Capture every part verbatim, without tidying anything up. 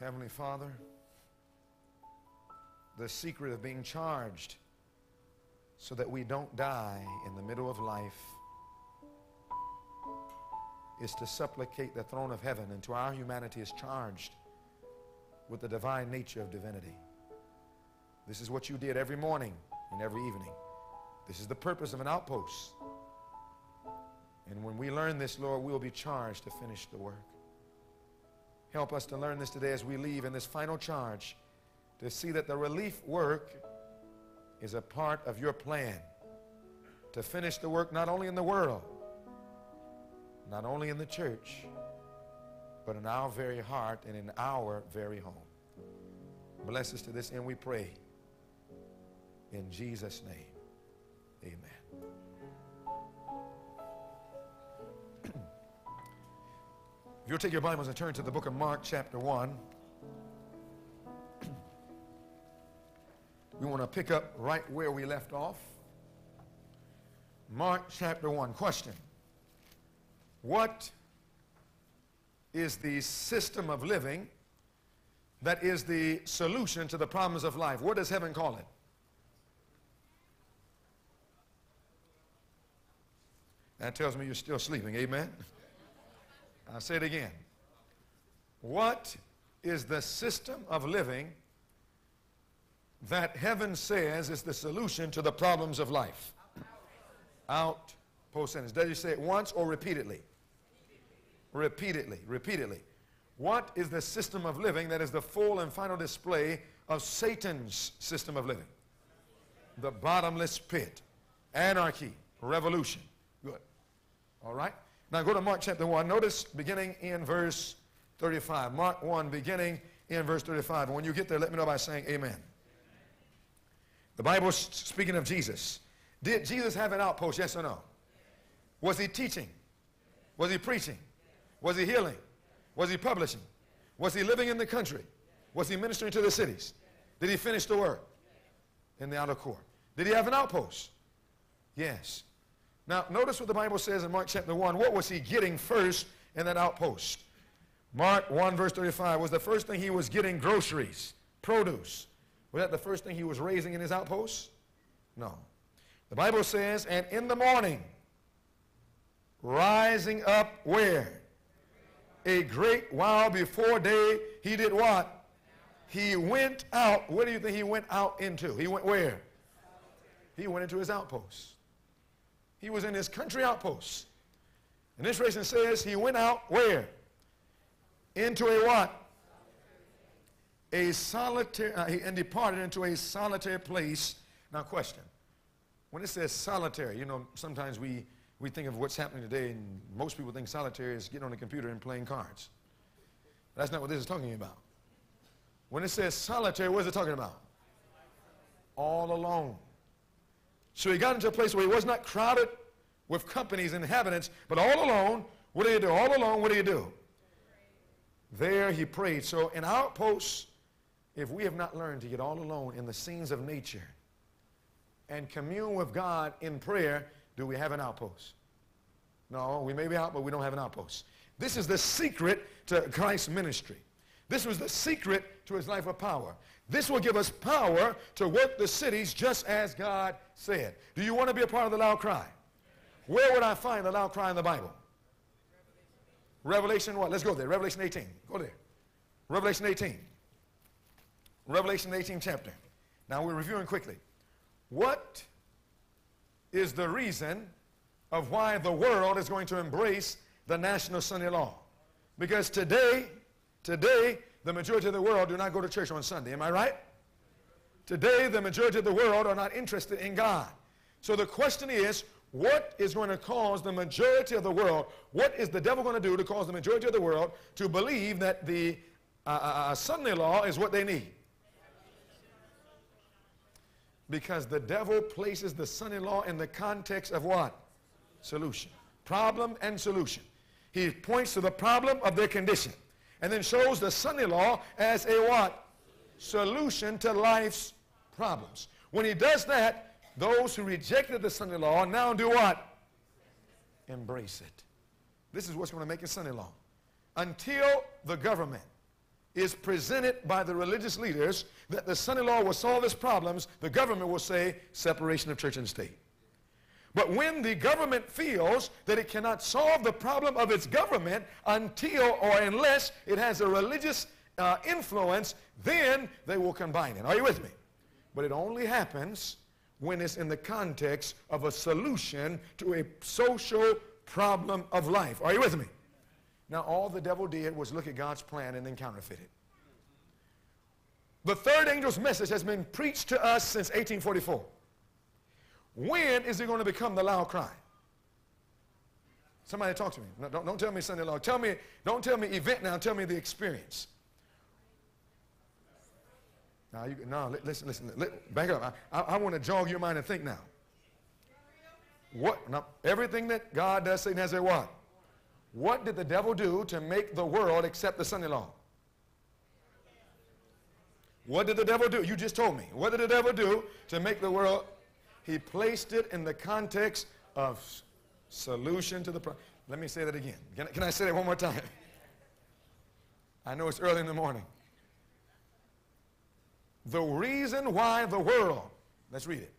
Heavenly Father, the secret of being charged so that we don't die in the middle of life is to supplicate the throne of heaven, and to our humanity is charged with the divine nature of divinity. This is what you did every morning and every evening. This is the purpose of an outpost. And when we learn this, Lord, we'll be charged to finish the work. Help us to learn this today as we leave in this final charge, to see that the relief work is a part of your plan to finish the work not only in the world, not only in the church, but in our very heart and in our very home. Bless us to this end, we pray. In Jesus' name, amen. If you'll take your Bibles and turn to the book of Mark, chapter one. We want to pick up right where we left off. Mark, chapter one. Question: what is the system of living that is the solution to the problems of life? What does heaven call it? That tells me you're still sleeping. Amen. I'll say it again. What is the system of living that heaven says is the solution to the problems of life? Outpost sentence. Does he say it once or repeatedly? Repeatedly. Repeatedly. What is the system of living that is the full and final display of Satan's system of living? The bottomless pit. Anarchy. Revolution. Good. All right. Now go to Mark chapter one. Notice beginning in verse thirty-five. Mark one beginning in verse thirty-five. And when you get there, let me know by saying amen. Amen. The Bible's speaking of Jesus. Did Jesus have an outpost, yes or no? Yes. Was he teaching? Yes. Was he preaching? Yes. Was he healing? Yes. Was he publishing? Yes. Was he living in the country? Yes. Was he ministering to the cities? Yes. Did he finish the work? Yes. In the outer court. Did he have an outpost? Yes. Now, notice what the Bible says in Mark chapter one. What was he getting first in that outpost? Mark one, verse thirty-five, was the first thing he was getting groceries, produce. Was that the first thing he was raising in his outpost? No. The Bible says, and in the morning, rising up where? A great while before day, he did what? He went out. What do you think he went out into? He went where? He went into his outpost. He was in his country outposts. And this verse says he went out where? Into a what? A solitary, uh, and departed into a solitary place. Now question, when it says solitary, you know, sometimes we, we think of what's happening today, and most people think solitary is getting on the computer and playing cards. That's not what this is talking about. When it says solitary, what is it talking about? All alone. So he got into a place where he was not crowded with companies, inhabitants, but all alone. What did he do? All alone, what did he do? There he prayed. So in outposts, if we have not learned to get all alone in the scenes of nature and commune with God in prayer, do we have an outpost? No, we may be out, but we don't have an outpost. This is the secret to Christ's ministry. This was the secret to his life of power. This will give us power to work the cities just as God said. Do you want to be a part of the loud cry? Where would I find the loud cry in the Bible? Revelation what? Let's go there. Revelation eighteen. Go there. Revelation eighteen. Revelation eighteen chapter. Now we're reviewing quickly. What is the reason of why the world is going to embrace the national Sunday law? Because today, today, the majority of the world do not go to church on Sunday. Am I right? Today, the majority of the world are not interested in God. So the question is, what is going to cause the majority of the world, what is the devil going to do to cause the majority of the world to believe that the uh, uh, Sunday law is what they need? Because the devil places the Sunday law in the context of what? Solution. Problem and solution. He points to the problem of their condition, and then shows the Sunday law as a what? Solution to life's problems. When he does that, those who rejected the Sunday law now do what? Embrace it. This is what's going to make it Sunday law. Until the government is presented by the religious leaders that the son-in-law will solve his problems, the government will say separation of church and state. But when the government feels that it cannot solve the problem of its government until or unless it has a religious uh, influence, then they will combine it. Are you with me? But it only happens when it's in the context of a solution to a social problem of life. Are you with me? Now, all the devil did was look at God's plan and then counterfeit it. The third angel's message has been preached to us since eighteen forty-four. When is it going to become the loud cry? Somebody talk to me. No, don't, don't tell me Sunday long. Tell me, don't tell me event now. Tell me the experience. Now, you, no, listen, listen. Back up. I, I, I want to jog your mind and think now. What? Now, everything that God does, Satan has a what? What did the devil do to make the world accept the Sunday law? What did the devil do? You just told me. What did the devil do to make the world? He placed it in the context of solution to the problem. Let me say that again. Can I, can I say that one more time? I know it's early in the morning. The reason why the world, let's read it.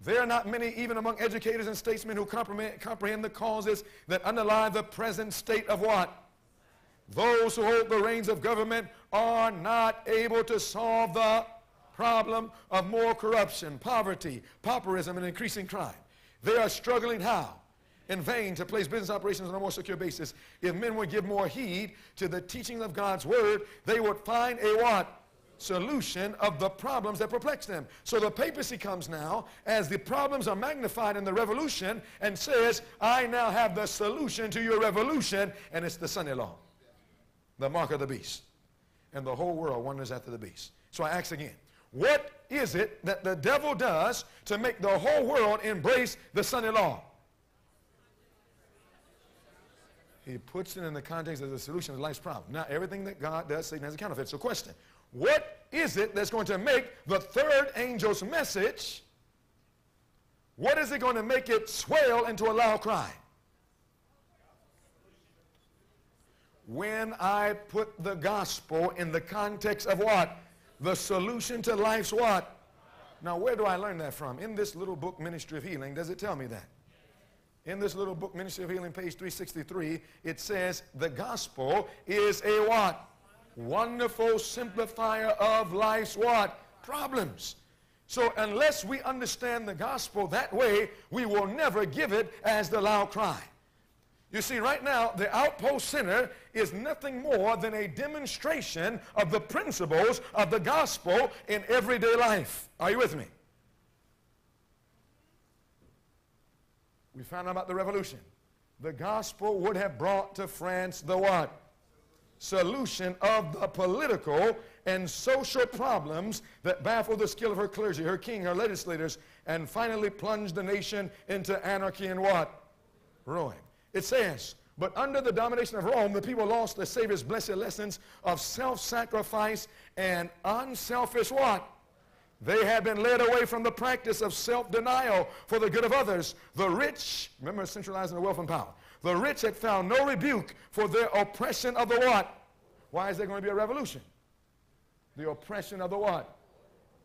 There are not many, even among educators and statesmen, who comprehend, comprehend the causes that underlie the present state of what? Those who hold the reins of government are not able to solve the problem of more corruption, poverty, pauperism, and increasing crime. They are struggling how? In vain to place business operations on a more secure basis. If men would give more heed to the teaching of God's word, they would find a what? Solution of the problems that perplex them. So the papacy comes now as the problems are magnified in the revolution and says, I now have the solution to your revolution, and it's the Sunday law, the mark of the beast. And the whole world wonders after the beast. So I ask again, what is it that the devil does to make the whole world embrace the Sunday law? He puts it in the context of the solution of life's problem. Now, everything that God does, Satan has a counterfeit. So question, what is it that's going to make the third angel's message, what is it going to make it swell into a loud cry? When I put the gospel in the context of what? The solution to life's what? Now, where do I learn that from? In this little book, Ministry of Healing, does it tell me that? In this little book, Ministry of Healing, page three sixty-three, it says the gospel is a what? Wonderful simplifier of life's what? Problems. So unless we understand the gospel that way, we will never give it as the loud cry. You see, right now, the Outpost Center is nothing more than a demonstration of the principles of the gospel in everyday life. Are you with me? We found out about the revolution. The gospel would have brought to France the what? Solution of the political and social problems that baffled the skill of her clergy, her king, her legislators, and finally plunged the nation into anarchy and what? Ruin. It says, but under the domination of Rome, the people lost the Savior's blessed lessons of self-sacrifice and unselfish what? They had been led away from the practice of self-denial for the good of others. The rich, remember centralizing the wealth and power. The rich had found no rebuke for their oppression of the what? Why is there going to be a revolution? The oppression of the what?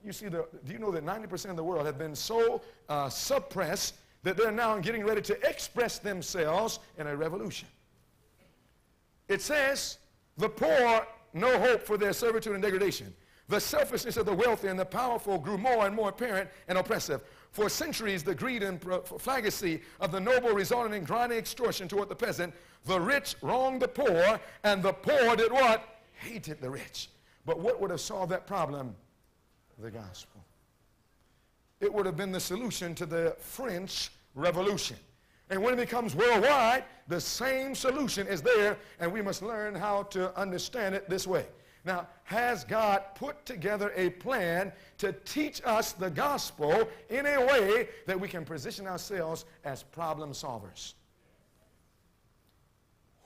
You see, the, do you know that ninety percent of the world have been so uh, suppressed that they're now getting ready to express themselves in a revolution? It says, the poor, no hope for their servitude and degradation. The selfishness of the wealthy and the powerful grew more and more apparent and oppressive. For centuries, the greed and profligacy of the noble resulted in grinding extortion toward the peasant. The rich wronged the poor, and the poor did what? Hated the rich. But what would have solved that problem? The gospel. It would have been the solution to the French Revolution. And when it becomes worldwide, the same solution is there, and we must learn how to understand it this way. Now, has God put together a plan to teach us the gospel in a way that we can position ourselves as problem solvers?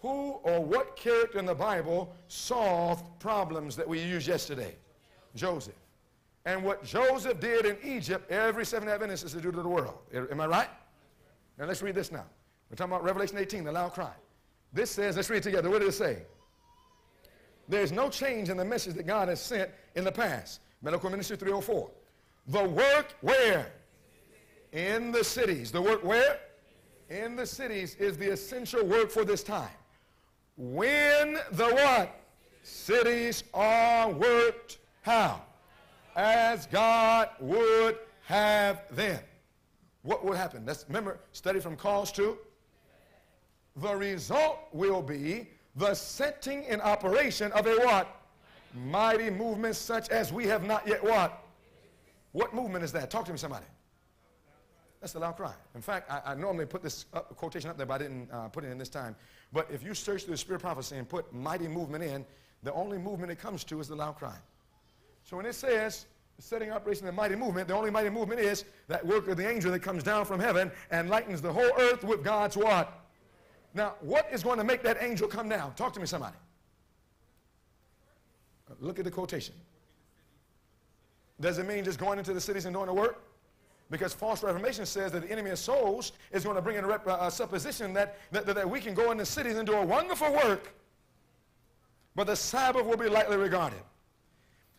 Who or what character in the Bible solved problems that we used yesterday? Joseph. And what Joseph did in Egypt, every Seventh-day Adventist is to do to the world. Am I right? Now, let's read this now. We're talking about Revelation eighteen, the loud cry. This says, let's read it together. What did it say? There's no change in the message that God has sent in the past. Medical Ministry three oh four. The work where? In the cities. The work where? In the cities is the essential work for this time. When the what? Cities are worked. How? As God would have them. What will happen? That's, remember, study from cause to. The result will be the setting in operation of a what? Mighty movement such as we have not yet what? What movement is that? Talk to me, somebody. That's the loud cry. In fact, I, I normally put this up, quotation up there, but I didn't uh, put it in this time. But if you search through the Spirit of Prophecy and put mighty movement in, the only movement it comes to is the loud cry. So when it says setting operation of the mighty movement, the only mighty movement is that work of the angel that comes down from heaven and lightens the whole earth with God's what? Now, what is going to make that angel come down? Talk to me, somebody. Look at the quotation. Does it mean just going into the cities and doing the work? Because false reformation says that the enemy of souls is going to bring in a, rep, uh, a supposition that, that, that we can go into cities and do a wonderful work, but the Sabbath will be lightly regarded.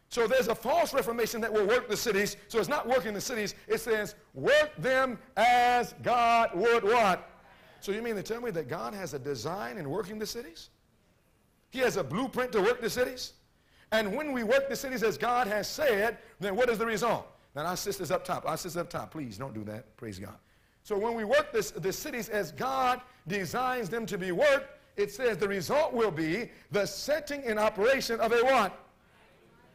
So there's a false reformation that will work the cities. So it's not working the cities. It says, work them as God would what? So you mean to tell me that God has a design in working the cities? He has a blueprint to work the cities? And when we work the cities as God has said, then what is the result? Now our sisters up top, our sisters up top, please don't do that. Praise God. So when we work this, the cities as God designs them to be worked, it says the result will be the setting in operation of a what?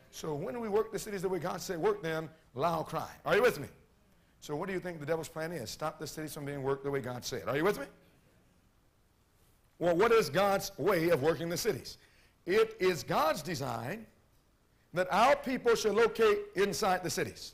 So when we work the cities the way God said work them, loud cry. Are you with me? So what do you think the devil's plan is? Stop the cities from being worked the way God said. Are you with me? Well, what is God's way of working the cities? It is God's design that our people should locate inside the cities,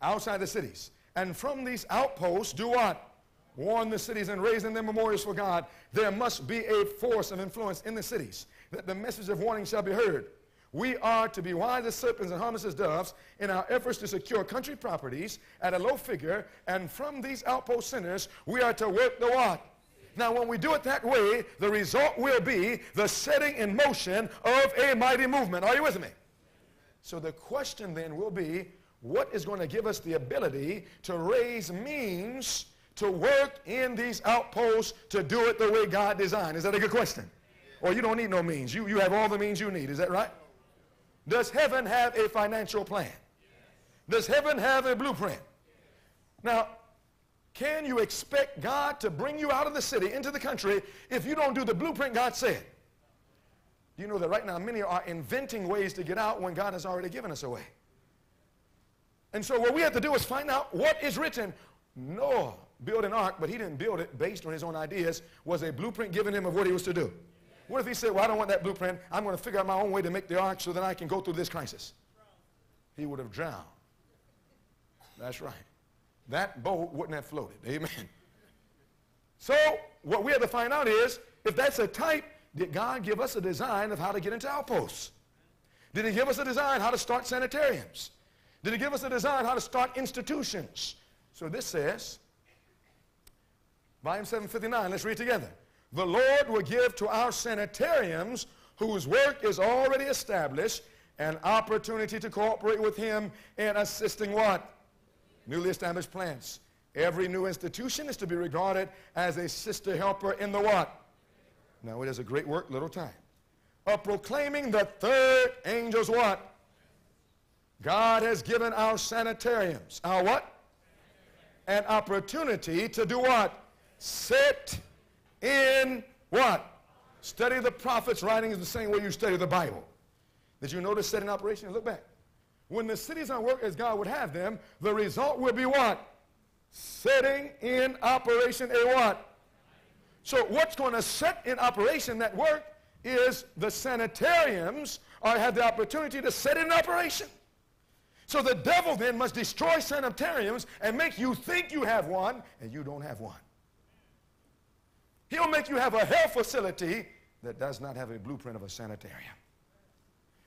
outside the cities. And from these outposts, do what? Warn the cities and raise in them memorials for God. There must be a force of influence in the cities, that the message of warning shall be heard. We are to be wise as serpents and harmless as doves in our efforts to secure country properties at a low figure, and from these outpost centers, we are to work the what? Now, when we do it that way, the result will be the setting in motion of a mighty movement. Are you with me? So the question then will be, what is going to give us the ability to raise means to work in these outposts to do it the way God designed? Is that a good question? Or you don't need no means. You, you have all the means you need. Is that right? Does heaven have a financial plan? Yes. Does heaven have a blueprint? Yes. Now, can you expect God to bring you out of the city into the country if you don't do the blueprint God said? You know that right now many are inventing ways to get out when God has already given us a way. And so what we have to do is find out what is written. Noah built an ark, but he didn't build it based on his own ideas. Was a blueprint given him of what he was to do? What if he said, well, I don't want that blueprint. I'm going to figure out my own way to make the ark so that I can go through this crisis. He would have drowned. That's right. That boat wouldn't have floated. Amen. So what we have to find out is, if that's a type, did God give us a design of how to get into outposts? Did he give us a design how to start sanitariums? Did he give us a design how to start institutions? So this says, volume seven fifty-nine, let's read together. The Lord will give to our sanitariums, whose work is already established, an opportunity to cooperate with him in assisting what? Newly established plants. Every new institution is to be regarded as a sister helper in the what? Now it is a great work, little time. Of proclaiming the third angel's what? God has given our sanitariums, our what? An opportunity to do what? Sit in what? Study the prophets' writings the same way you study the Bible. Did you notice set in operation? Look back. When the cities are worked as God would have them, the result will be what? Setting in operation a what? So what's going to set in operation that work is the sanitariums are have the opportunity to set in operation. So the devil then must destroy sanitariums and make you think you have one and you don't have one. He'll make you have a health facility that does not have a blueprint of a sanitarium.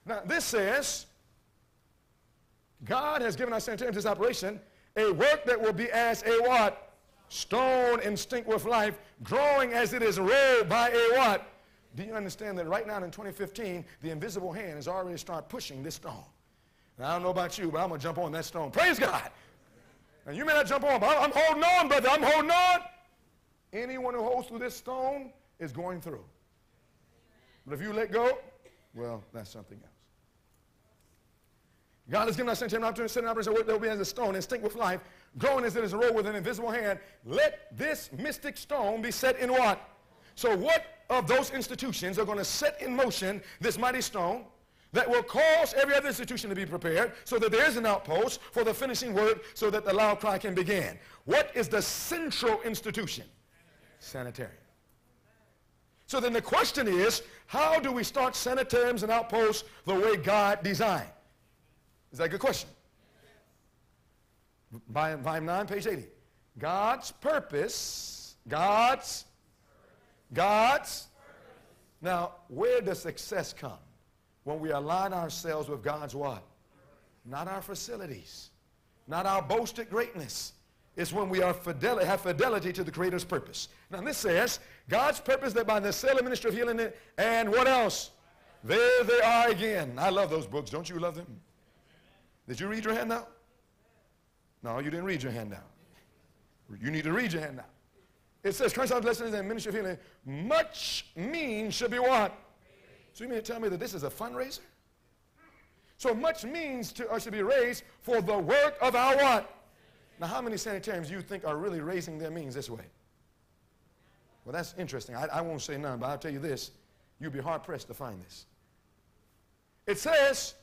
Now, this says, God has given our sanitarium this operation, a work that will be as a what? Stone instinct with life, growing as it is rolled by a what? Do you understand that right now in twenty fifteen, the invisible hand has already started pushing this stone? And I don't know about you, but I'm going to jump on that stone. Praise God. Now, you may not jump on, but I'm holding on, brother. I'm holding on. Anyone who holds to this stone is going through. But if you let go, well, that's something else. God has given us an opportunity to set an operation where there will be as a stone instinct with life, growing as it is rolled with an invisible hand. Let this mystic stone be set in what? So what of those institutions are going to set in motion this mighty stone that will cause every other institution to be prepared so that there is an outpost for the finishing word so that the loud cry can begin? What is the central institution? Sanitarium. So then the question is, how do we start sanitariums and outposts the way God designed? Is that a good question? Volume nine, page eighty. God's purpose. God's. God's. Now, where does success come? When we align ourselves with God's what? Not our facilities. Not our boasted greatness. It's when we are fidel have fidelity to the Creator's purpose. Now, this says, God's purpose that by the Seller Ministry of Healing and what else? There they are again. I love those books. Don't you love them? Did you read your handout? No, you didn't read your handout. You need to read your handout. It says, Christ's Object Lessons and Ministry of Healing, much means should be what? So you mean to tell me that this is a fundraiser? So much means to, or should be raised for the work of our what? Now, how many sanitariums do you think are really raising their means this way? Well, that's interesting. I, I won't say none, but I'll tell you this. You'll be hard-pressed to find this. It says,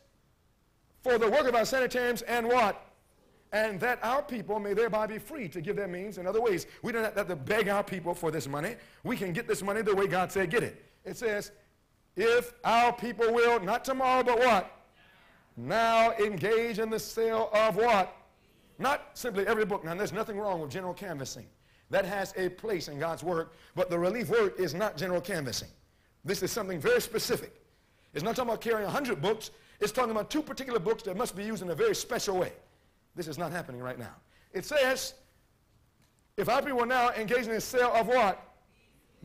for the work of our sanitariums and what? And that our people may thereby be free to give their means in other ways. We don't have to beg our people for this money. We can get this money the way God said get it. It says, if our people will, not tomorrow, but what? Now engage in the sale of what? Not simply every book. Now, there's nothing wrong with general canvassing. That has a place in God's work, but the relief work is not general canvassing. This is something very specific. It's not talking about carrying a hundred books. It's talking about two particular books that must be used in a very special way. This is not happening right now. It says, if our people are now engaged in the sale of what?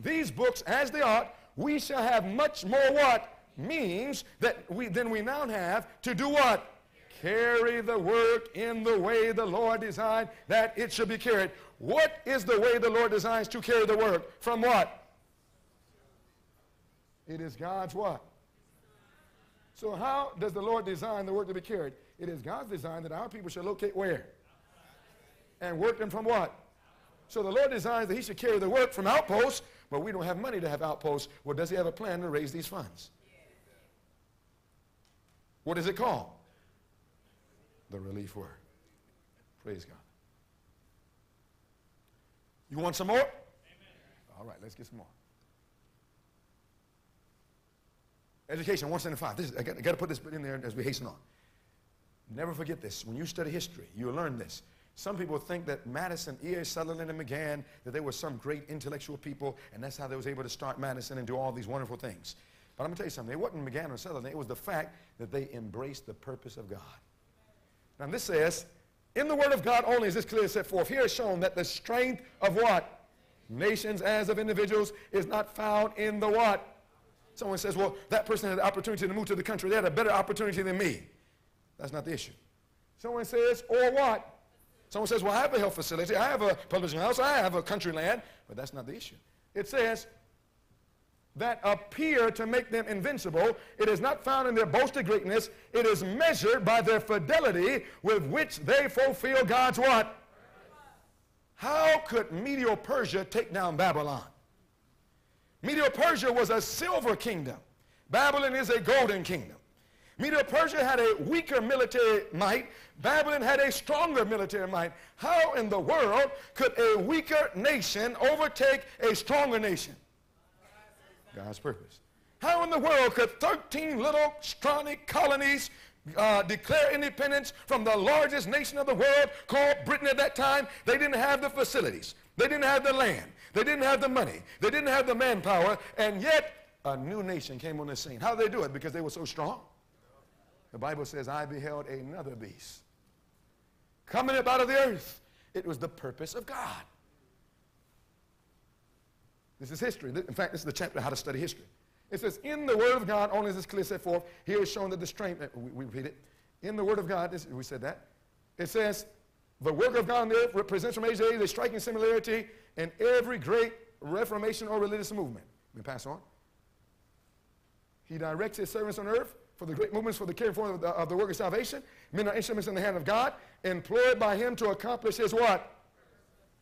These books, as they are, we shall have much more what? Means that we, than we now have to do what? Carry the work in the way the Lord designed that it should be carried. What is the way the Lord designs to carry the work? From what? It is God's what? So how does the Lord design the work to be carried? It is God's design that our people should locate where? And work them from what? So the Lord designs that he should carry the work from outposts, but we don't have money to have outposts. Well, does he have a plan to raise these funds? What is it called? The relief work. Praise God. You want some more? Amen. All right, let's get some more. Education, one seventy-five. This is, I got, I got to put this in there as we hasten on. Never forget this. When you study history, you'll learn this. Some people think that Madison, E. A. Sutherland, and McGann, that they were some great intellectual people, and that's how they was able to start Madison and do all these wonderful things. But I'm going to tell you something. It wasn't McGann or Sutherland. It was the fact that they embraced the purpose of God. Now, this says, in the Word of God only is this clearly set forth. Here is shown that the strength of what? Nations as of individuals is not found in the what? Someone says, well, that person had the opportunity to move to the country. They had a better opportunity than me. That's not the issue. Someone says, or what? Someone says, well, I have a health facility. I have a publishing house. I have a country land. But that's not the issue. It says, that appear to make them invincible. It is not found in their boasted greatness. It is measured by their fidelity with which they fulfill God's what? How could Medo-Persia take down Babylon? Medo-Persia was a silver kingdom. Babylon is a golden kingdom. Medo-Persia had a weaker military might. Babylon had a stronger military might. How in the world could a weaker nation overtake a stronger nation? God's purpose. How in the world could thirteen little scrawny colonies Uh, declare independence from the largest nation of the world called Britain at that time? They didn't have the facilities. They didn't have the land. They didn't have the money. They didn't have the manpower. And yet, a new nation came on the scene. How did they do it? Because they were so strong. The Bible says, I beheld another beast coming up out of the earth. It was the purpose of God. This is history. In fact, this is the chapter, How to Study History. It says, in the Word of God, only is this clearly set forth. Here is shown that the strength, we, we repeat it. In the Word of God, this, we said that. It says, the work of God on the earth represents from age to age a striking similarity in every great reformation or religious movement. We pass on. He directs his servants on earth for the great movements for the carrying forth of, of the work of salvation. Men are instruments in the hand of God, employed by him to accomplish his what?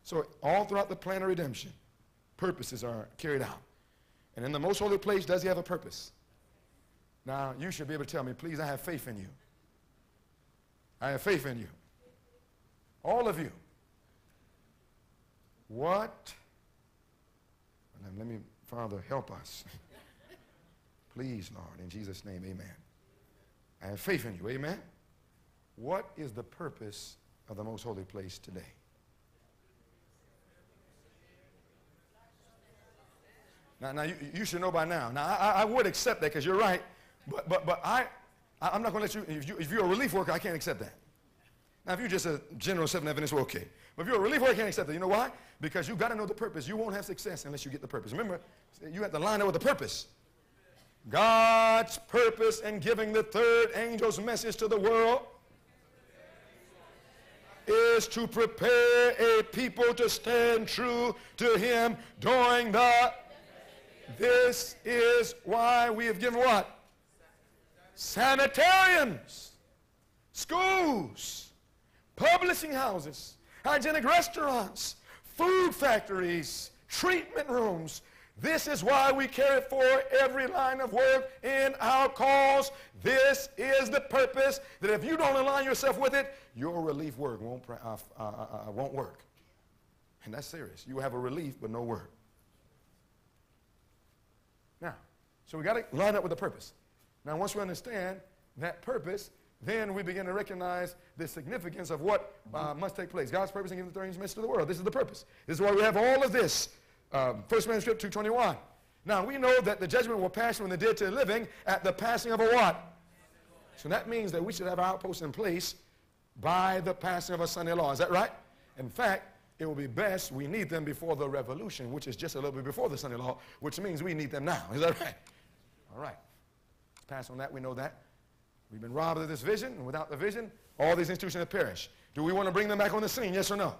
So all throughout the plan of redemption, purposes are carried out. And in the most holy place, does he have a purpose? Now, you should be able to tell me, please, I have faith in you. I have faith in you. All of you. What? Let me, Father, help us. Please, Lord, in Jesus' name, amen. I have faith in you, amen. What is the purpose of the most holy place today? Now, now you, you should know by now. Now, I, I would accept that because you're right, but, but, but I, I, I'm not going to let you if, you, if you're a relief worker, I can't accept that. Now, if you're just a general Seventh-day Adventist, we're okay. But if you're a relief worker, I can't accept that. You know why? Because you've got to know the purpose. You won't have success unless you get the purpose. Remember, you have to line up with the purpose. God's purpose in giving the third angel's message to the world is to prepare a people to stand true to him during the... This is why we have given what? Sanitariums, schools, publishing houses, hygienic restaurants, food factories, treatment rooms. This is why we carry for every line of work in our cause. This is the purpose that if you don't align yourself with it, your relief work won't, uh, uh, uh, won't work. And that's serious. You have a relief but no work. Now, so we got to line up with the purpose. Now, once we understand that purpose, then we begin to recognize the significance of what uh, must take place. God's purpose in giving the third angel's message to the world. This is the purpose. This is why we have all of this. Um, First manuscript two twenty-one. Now, we know that the judgment will pass from the dead to the living at the passing of a what? So that means that we should have our outposts in place by the passing of a Sunday law. Is that right? In fact, it will be best we need them before the revolution, which is just a little bit before the Sunday law, which means we need them now. Is that right? All right. Let's pass on that. We know that. We've been robbed of this vision, and without the vision, all these institutions have perished. Do we want to bring them back on the scene, yes or no?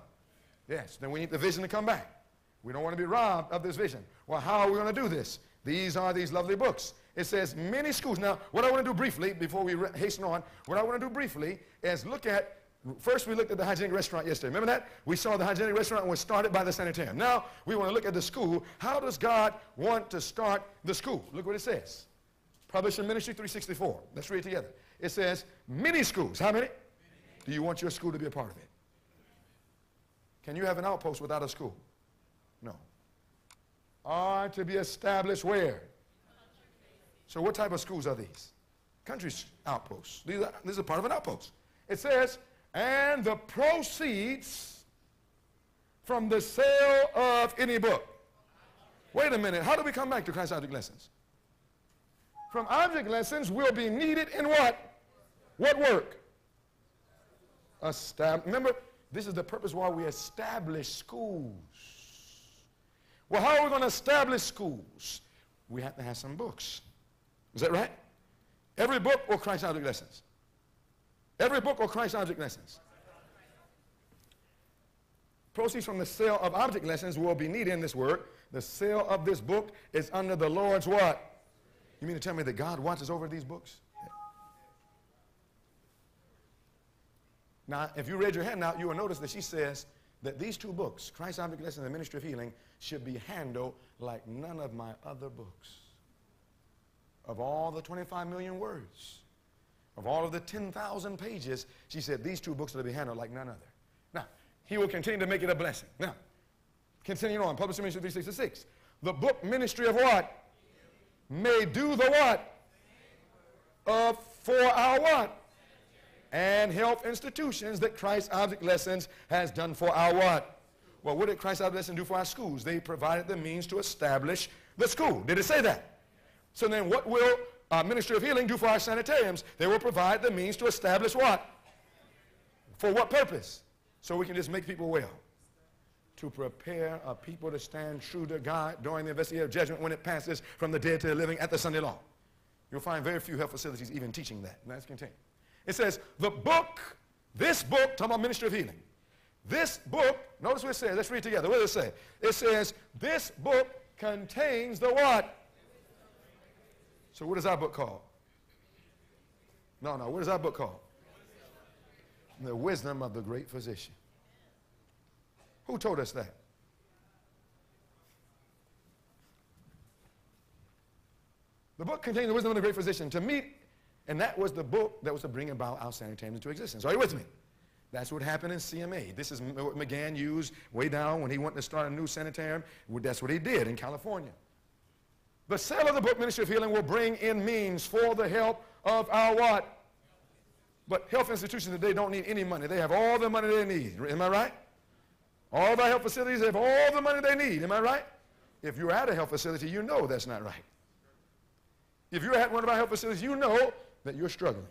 Yes. Then we need the vision to come back. We don't want to be robbed of this vision. Well, how are we going to do this? These are these lovely books. It says many schools. Now, what I want to do briefly, before we hasten on, what I want to do briefly is look at, first we looked at the hygienic restaurant yesterday. Remember that? We saw the hygienic restaurant was started by the sanitarium. Now, we want to look at the school. How does God want to start the school? Look what it says. Publishing Ministry three sixty-four. Let's read it together. It says, many schools. How many? Many? Do you want your school to be a part of it? Can you have an outpost without a school? No. Are to be established where? So what type of schools are these? Country outposts. These are, this is a part of an outpost. It says, and the proceeds from the sale of any book. Wait a minute. How do we come back to Christ's Object Lessons? From object lessons will be needed in what? What work? Estab- Remember, this is the purpose why we establish schools. Well, how are we going to establish schools? We have to have some books. Is that right? Every book or Christ's Object Lessons? Every book or Christ's Object Lessons? Proceeds from the sale of object lessons will be needed in this work. The sale of this book is under the Lord's what? You mean to tell me that God watches over these books? Yeah. Now, if you read your handout, you will notice that she says that these two books, Christ's Object Lessons and the Ministry of Healing, should be handled like none of my other books. Of all the twenty-five million words, of all of the ten thousand pages, she said these two books are to be handled like none other. Now, he will continue to make it a blessing. Now, continue on, Publishing Ministry three sixty-six. The book Ministry of what? May do the what? Of for our what? And health institutions that Christ's Object Lessons has done for our what? Well, what did Christ's Object Lessons do for our schools? They provided the means to establish the school. Did it say that? So then what will uh, Ministry of Healing do for our sanitariums? They will provide the means to establish what? For what purpose? So we can just make people well. to prepare a people to stand true to God during the investigative judgment when it passes from the dead to the living at the Sunday law. You'll find very few health facilities even teaching that. And that's contained. It says, the book, this book, talking about Ministry of Healing. This book, notice what it says. Let's read together. What does it say? It says, this book contains the what? So what is our book called? No, no. What is our book called? The Wisdom of the Great Physician. Who told us that? The book contains the wisdom of the great physician to meet, and that was the book that was to bring about our sanitarium into existence. Are you with me? That's what happened in C M A. This is what McGann used way down when he wanted to start a new sanitarium. That's what he did in California. The sale of the book, Ministry of Healing, will bring in means for the help of our what? But health institutions today don't need any money. They have all the money they need. Am I right? All of our health facilities have all the money they need. Am I right? If you're at a health facility, you know that's not right. If you're at one of our health facilities, you know that you're struggling.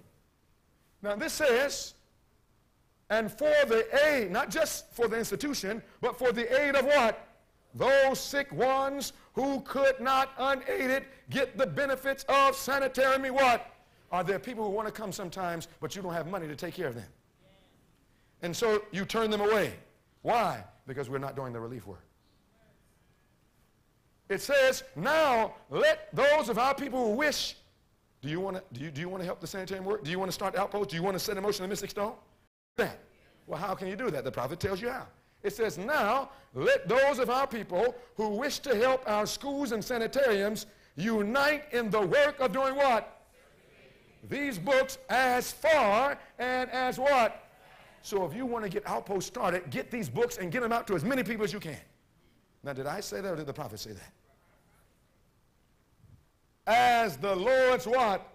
Now this says, and for the aid, not just for the institution, but for the aid of what? Those sick ones who could not unaided get the benefits of sanitary what? Are there people who want to come sometimes, but you don't have money to take care of them? And so you turn them away. Why? Because we're not doing the relief work. It says, now let those of our people who wish, do you want to do you, do you want to help the sanitarium work? Do you want to start outposts? Do you want to set in motion the mystic stone? That. Well, how can you do that? The prophet tells you how. It says, now let those of our people who wish to help our schools and sanitariums unite in the work of doing what? These books as far and as what? So if you want to get outposts started, get these books and get them out to as many people as you can. Now, did I say that or did the prophet say that? As the Lord's what?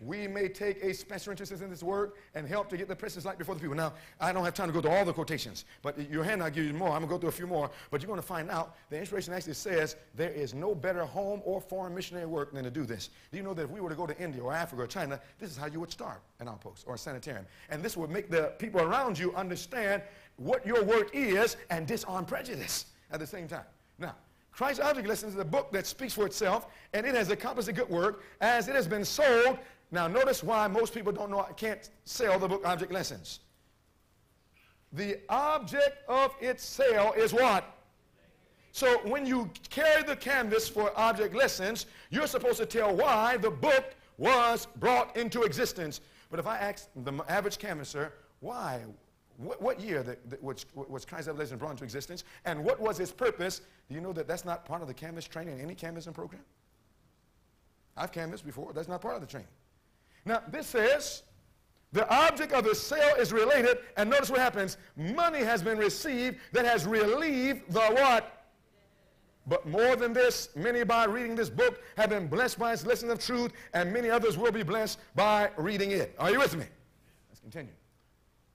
We may take a special interest in this work and help to get the precious light before the people. Now, I don't have time to go through all the quotations, but your hand, I'll give you more. I'm going to go through a few more, but you're going to find out the inspiration actually says there is no better home or foreign missionary work than to do this. Do you know that if we were to go to India or Africa or China, this is how you would start an outpost or a sanitarium? And this would make the people around you understand what your work is and disarm prejudice at the same time. Now, Christ's Object Lessons is a book that speaks for itself, and it has accomplished a good work as it has been sold. Now, notice why most people don't know, can't sell the book Object Lessons. The object of its sale is what? So when you carry the canvas for Object Lessons, you're supposed to tell why the book was brought into existence. But if I ask the average canvasser, why? What, what year that, that was, was Christ's Object Lessons brought into existence? And what was its purpose? Do you know that that's not part of the canvas training in any canvassing program? I've canvassed before. That's not part of the training. Now, this says, the object of the sale is related, and notice what happens. Money has been received that has relieved the what? But more than this, many by reading this book have been blessed by its lesson of truth, and many others will be blessed by reading it. Are you with me? Let's continue.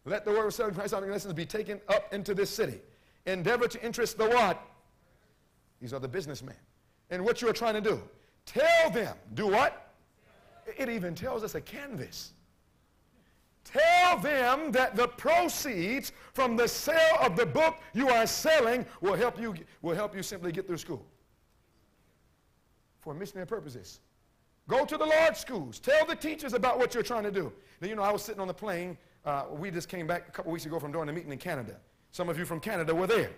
Let the word of selling Christ's Object Lessons be taken up into this city. Endeavor to interest the what? These are the businessmen. And what you are trying to do. Tell them. Do what? It even tells us a canvas. Tell them that the proceeds from the sale of the book you are selling will help you, will help you simply get through school for missionary purposes. Go to the large schools. Tell the teachers about what you're trying to do. Now, you know, I was sitting on the plane. Uh, we just came back a couple weeks ago from doing a meeting in Canada. Some of you from Canada were there.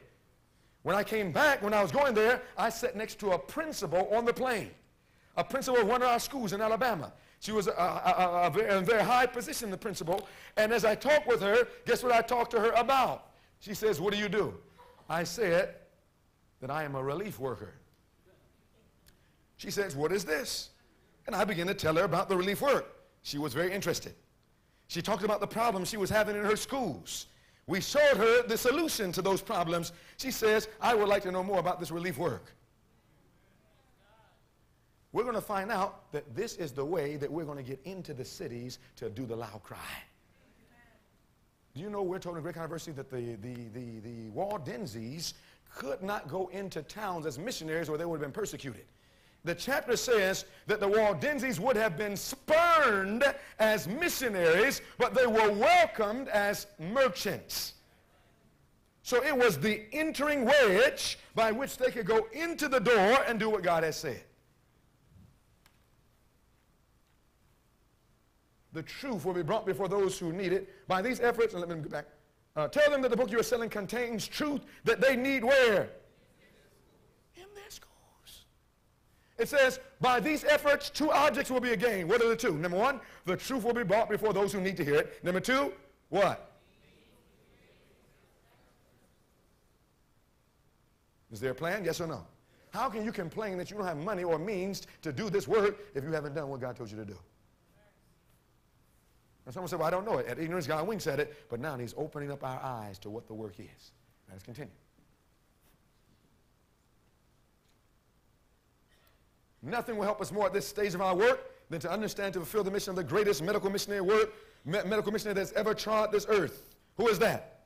When I came back, when I was going there, I sat next to a principal on the plane. A principal of one of our schools in Alabama. She was a, a, a, a, very, a very high position, the principal. And as I talked with her, guess what I talked to her about? She says, what do you do? I said that I am a relief worker. She says, what is this? And I began to tell her about the relief work. She was very interested. She talked about the problems she was having in her schools. We showed her the solution to those problems. She says, I would like to know more about this relief work. We're going to find out that this is the way that we're going to get into the cities to do the loud cry. Do you know we're told in Great Controversy that the, the, the, the Waldenses could not go into towns as missionaries or they would have been persecuted. The chapter says that the Waldenses would have been spurned as missionaries, but they were welcomed as merchants. So it was the entering wedge by which they could go into the door and do what God has said. The truth will be brought before those who need it. By these efforts, and let me go back. Uh, tell them that the book you are selling contains truth that they need where? In their schools. It says, by these efforts, two objects will be gained. What are the two? Number one, the truth will be brought before those who need to hear it. Number two, what? Is there a plan? Yes or no? How can you complain that you don't have money or means to do this work if you haven't done what God told you to do? And someone said, well, I don't know it. At ignorance, God winks at it. But now he's opening up our eyes to what the work is. Let's continue. Nothing will help us more at this stage of our work than to understand to fulfill the mission of the greatest medical missionary work, me medical missionary that's ever trod this earth. Who is that?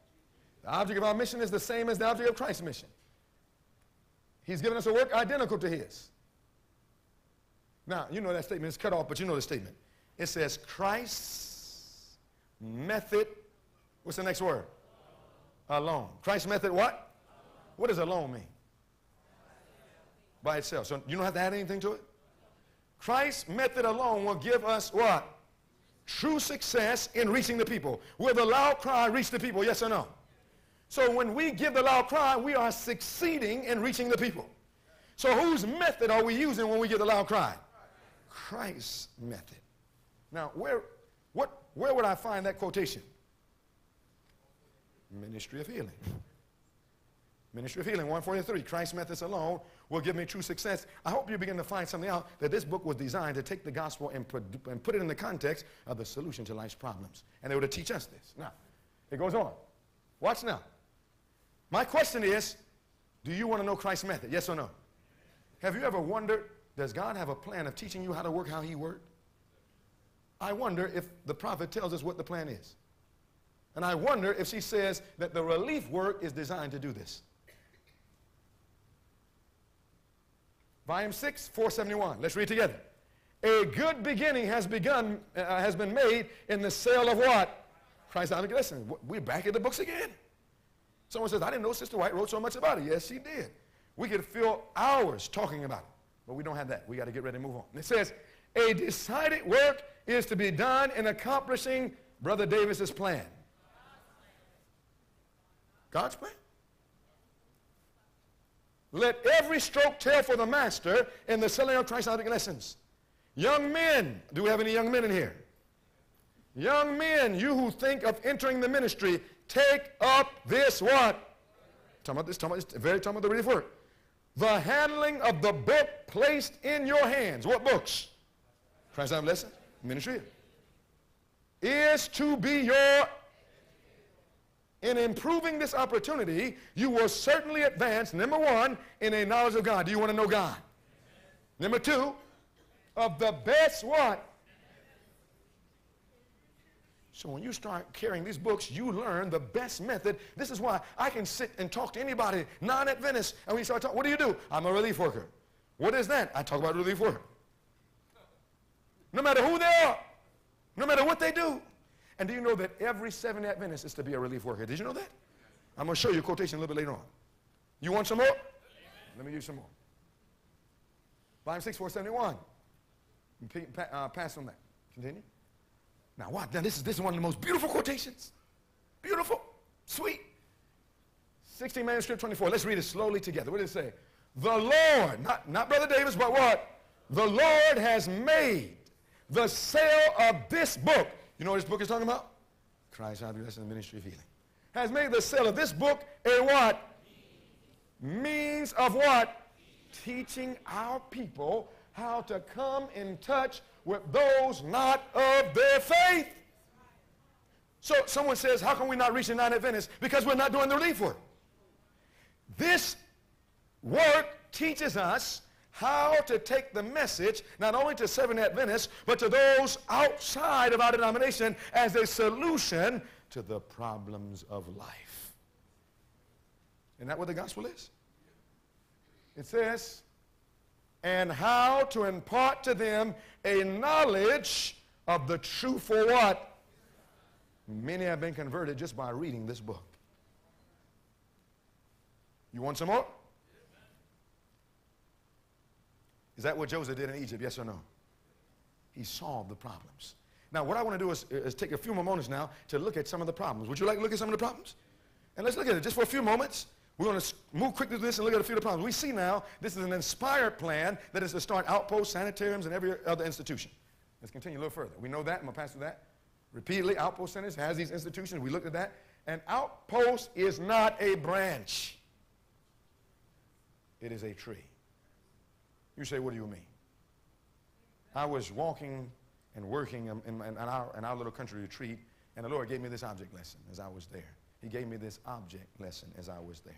The object of our mission is the same as the object of Christ's mission. He's given us a work identical to his. Now, you know that statement. It's cut off, but you know the statement. It says, Christ's method, what's the next word? Alone. Alone. Christ's method what? Alone. What does alone mean? By itself. So you don't have to add anything to it? Christ's method alone will give us what? True success in reaching the people. Will the loud cry reach the people? Yes or no? So when we give the loud cry, we are succeeding in reaching the people. So whose method are we using when we give the loud cry? Christ's method. Now, where, what Where would I find that quotation? Ministry of Healing. Ministry of Healing, one forty-three. Christ's methods alone will give me true success. I hope you begin to find something out, that this book was designed to take the gospel and put, and put it in the context of the solution to life's problems. And they were to teach us this. Now, it goes on. Watch now. My question is, do you want to know Christ's method? Yes or no? Have you ever wondered, does God have a plan of teaching you how to work how he worked? I wonder if the prophet tells us what the plan is. And I wonder if she says that the relief work is designed to do this. Volume six, four seventy-one. Let's read together. A good beginning has begun, uh, has been made in the sale of what? Christ's Object Lessons. We're back at the books again. Someone says, I didn't know Sister White wrote so much about it. Yes, she did. We could fill hours talking about it. But we don't have that. We got to get ready to move on. And it says, a decided work is to be done in accomplishing Brother Davis's plan. God's plan. Let every stroke tell for the master in the selling of Christ's Object Lessons. Young men, do we have any young men in here? Young men, you who think of entering the ministry, take up this what? Talking about this, talking about this, very talking about the relief work. The handling of the book placed in your hands. What books? Christ's Object Lessons. Ministry is to be your. In improving this opportunity, you will certainly advance, number one, in a knowledge of God. Do you want to know God? Number two, of the best what? So when you start carrying these books, you learn the best method. This is why I can sit and talk to anybody, non-Adventist, and we start talking, what do you do? I'm a relief worker. What is that? I talk about relief work. No matter who they are, no matter what they do. And do you know that every Seventh-day Adventist is to be a relief worker? Did you know that? I'm going to show you a quotation a little bit later on. You want some more? Amen. Let me give you some more. Volume six, four seventy-one. Uh, pass on that. Continue. Now what? Now this is, this is one of the most beautiful quotations. Beautiful. Sweet. sixteen manuscript twenty-four. Let's read it slowly together. What did it say? The Lord, not, not Brother Davis, but what? The Lord has made the sale of this book. You know what this book is talking about? Christ's Object Lessons, the Ministry of Healing. Has made the sale of this book a what? Means, Means of what? Means. Teaching our people how to come in touch with those not of their faith. So someone says, how can we not reach the non-Adventists? Because we're not doing the relief work. This work teaches us how to take the message, not only to Seventh-day Adventists, but to those outside of our denomination as a solution to the problems of life. Isn't that what the gospel is? It says, and how to impart to them a knowledge of the truth for what? Many have been converted just by reading this book. You want some more? Is that what Joseph did in Egypt? Yes or no? He solved the problems. Now, what I want to do is, is take a few more moments now to look at some of the problems. Would you like to look at some of the problems? And let's look at it just for a few moments. We're going to move quickly through this and look at a few of the problems. We see now this is an inspired plan that is to start outposts, sanitariums, and every other institution. Let's continue a little further. We know that. I'm going to pass through that. Repeatedly, outpost centers has these institutions. We looked at that. An outpost is not a branch. It is a tree. You say, what do you mean? I was walking and working in, in, in, our, in our little country retreat, and the Lord gave me this object lesson as I was there. He gave me this object lesson as I was there.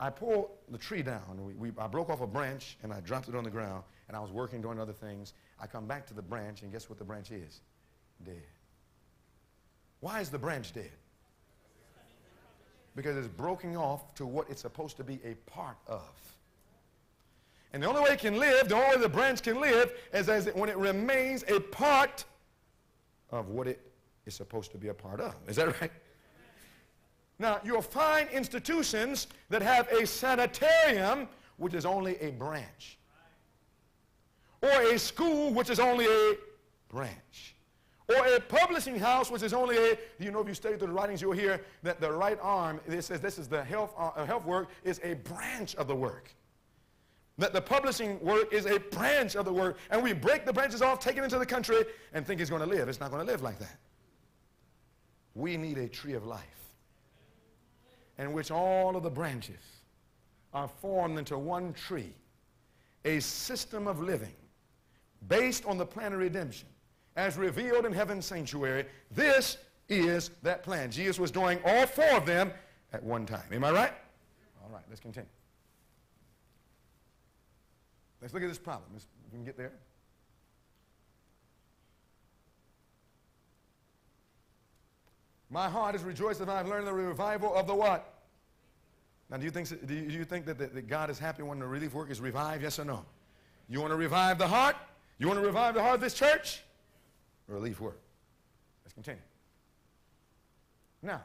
I pulled the tree down. We, we, I broke off a branch, and I dropped it on the ground, and I was working, doing other things. I come back to the branch, and guess what the branch is? Dead. Why is the branch dead? Because it's broken off to what it's supposed to be a part of. And the only way it can live, the only way the branch can live, is as it, when it remains a part of what it is supposed to be a part of. Is that right? Now, you'll find institutions that have a sanitarium, which is only a branch. Or a school, which is only a branch. Or a publishing house, which is only a, you know, if you study through the writings, you'll hear that the right arm, it says this is the health, uh, health work, is a branch of the work. That the publishing work is a branch of the work, and we break the branches off, take it into the country, and think it's going to live. It's not going to live like that. We need a tree of life in which all of the branches are formed into one tree, a system of living based on the plan of redemption as revealed in heaven's sanctuary. This is that plan. Jesus was doing all four of them at one time. Am I right? All right, let's continue. Let's look at this problem. Let's, we can get there. My heart is rejoiced that I have learned the revival of the what? Now, do you think, do you think that, that, that God is happy when the relief work is revived? Yes or no? You want to revive the heart? You want to revive the heart of this church? Relief work. Let's continue. Now,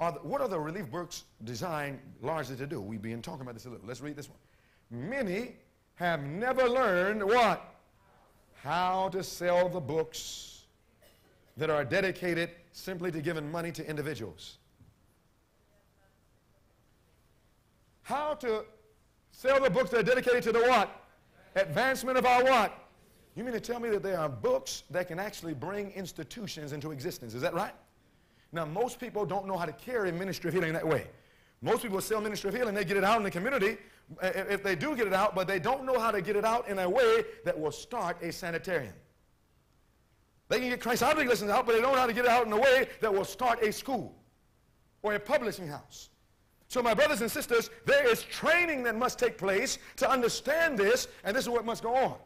are the, what are the relief works designed largely to do? We've been talking about this a little. Let's read this one. Many have never learned what? How to sell the books that are dedicated simply to giving money to individuals. How to sell the books that are dedicated to the what? Advancement of our what? You mean to tell me that there are books that can actually bring institutions into existence? Is that right? Now, most people don't know how to carry Ministry of Healing that way. Most people sell Ministry of Healing. They get it out in the community, if they do get it out, but they don't know how to get it out in a way that will start a sanitarium. They can get Christ's Object Lessons out, but they don't know how to get it out in a way that will start a school or a publishing house. So my brothers and sisters, there is training that must take place to understand this, and this is what must go on.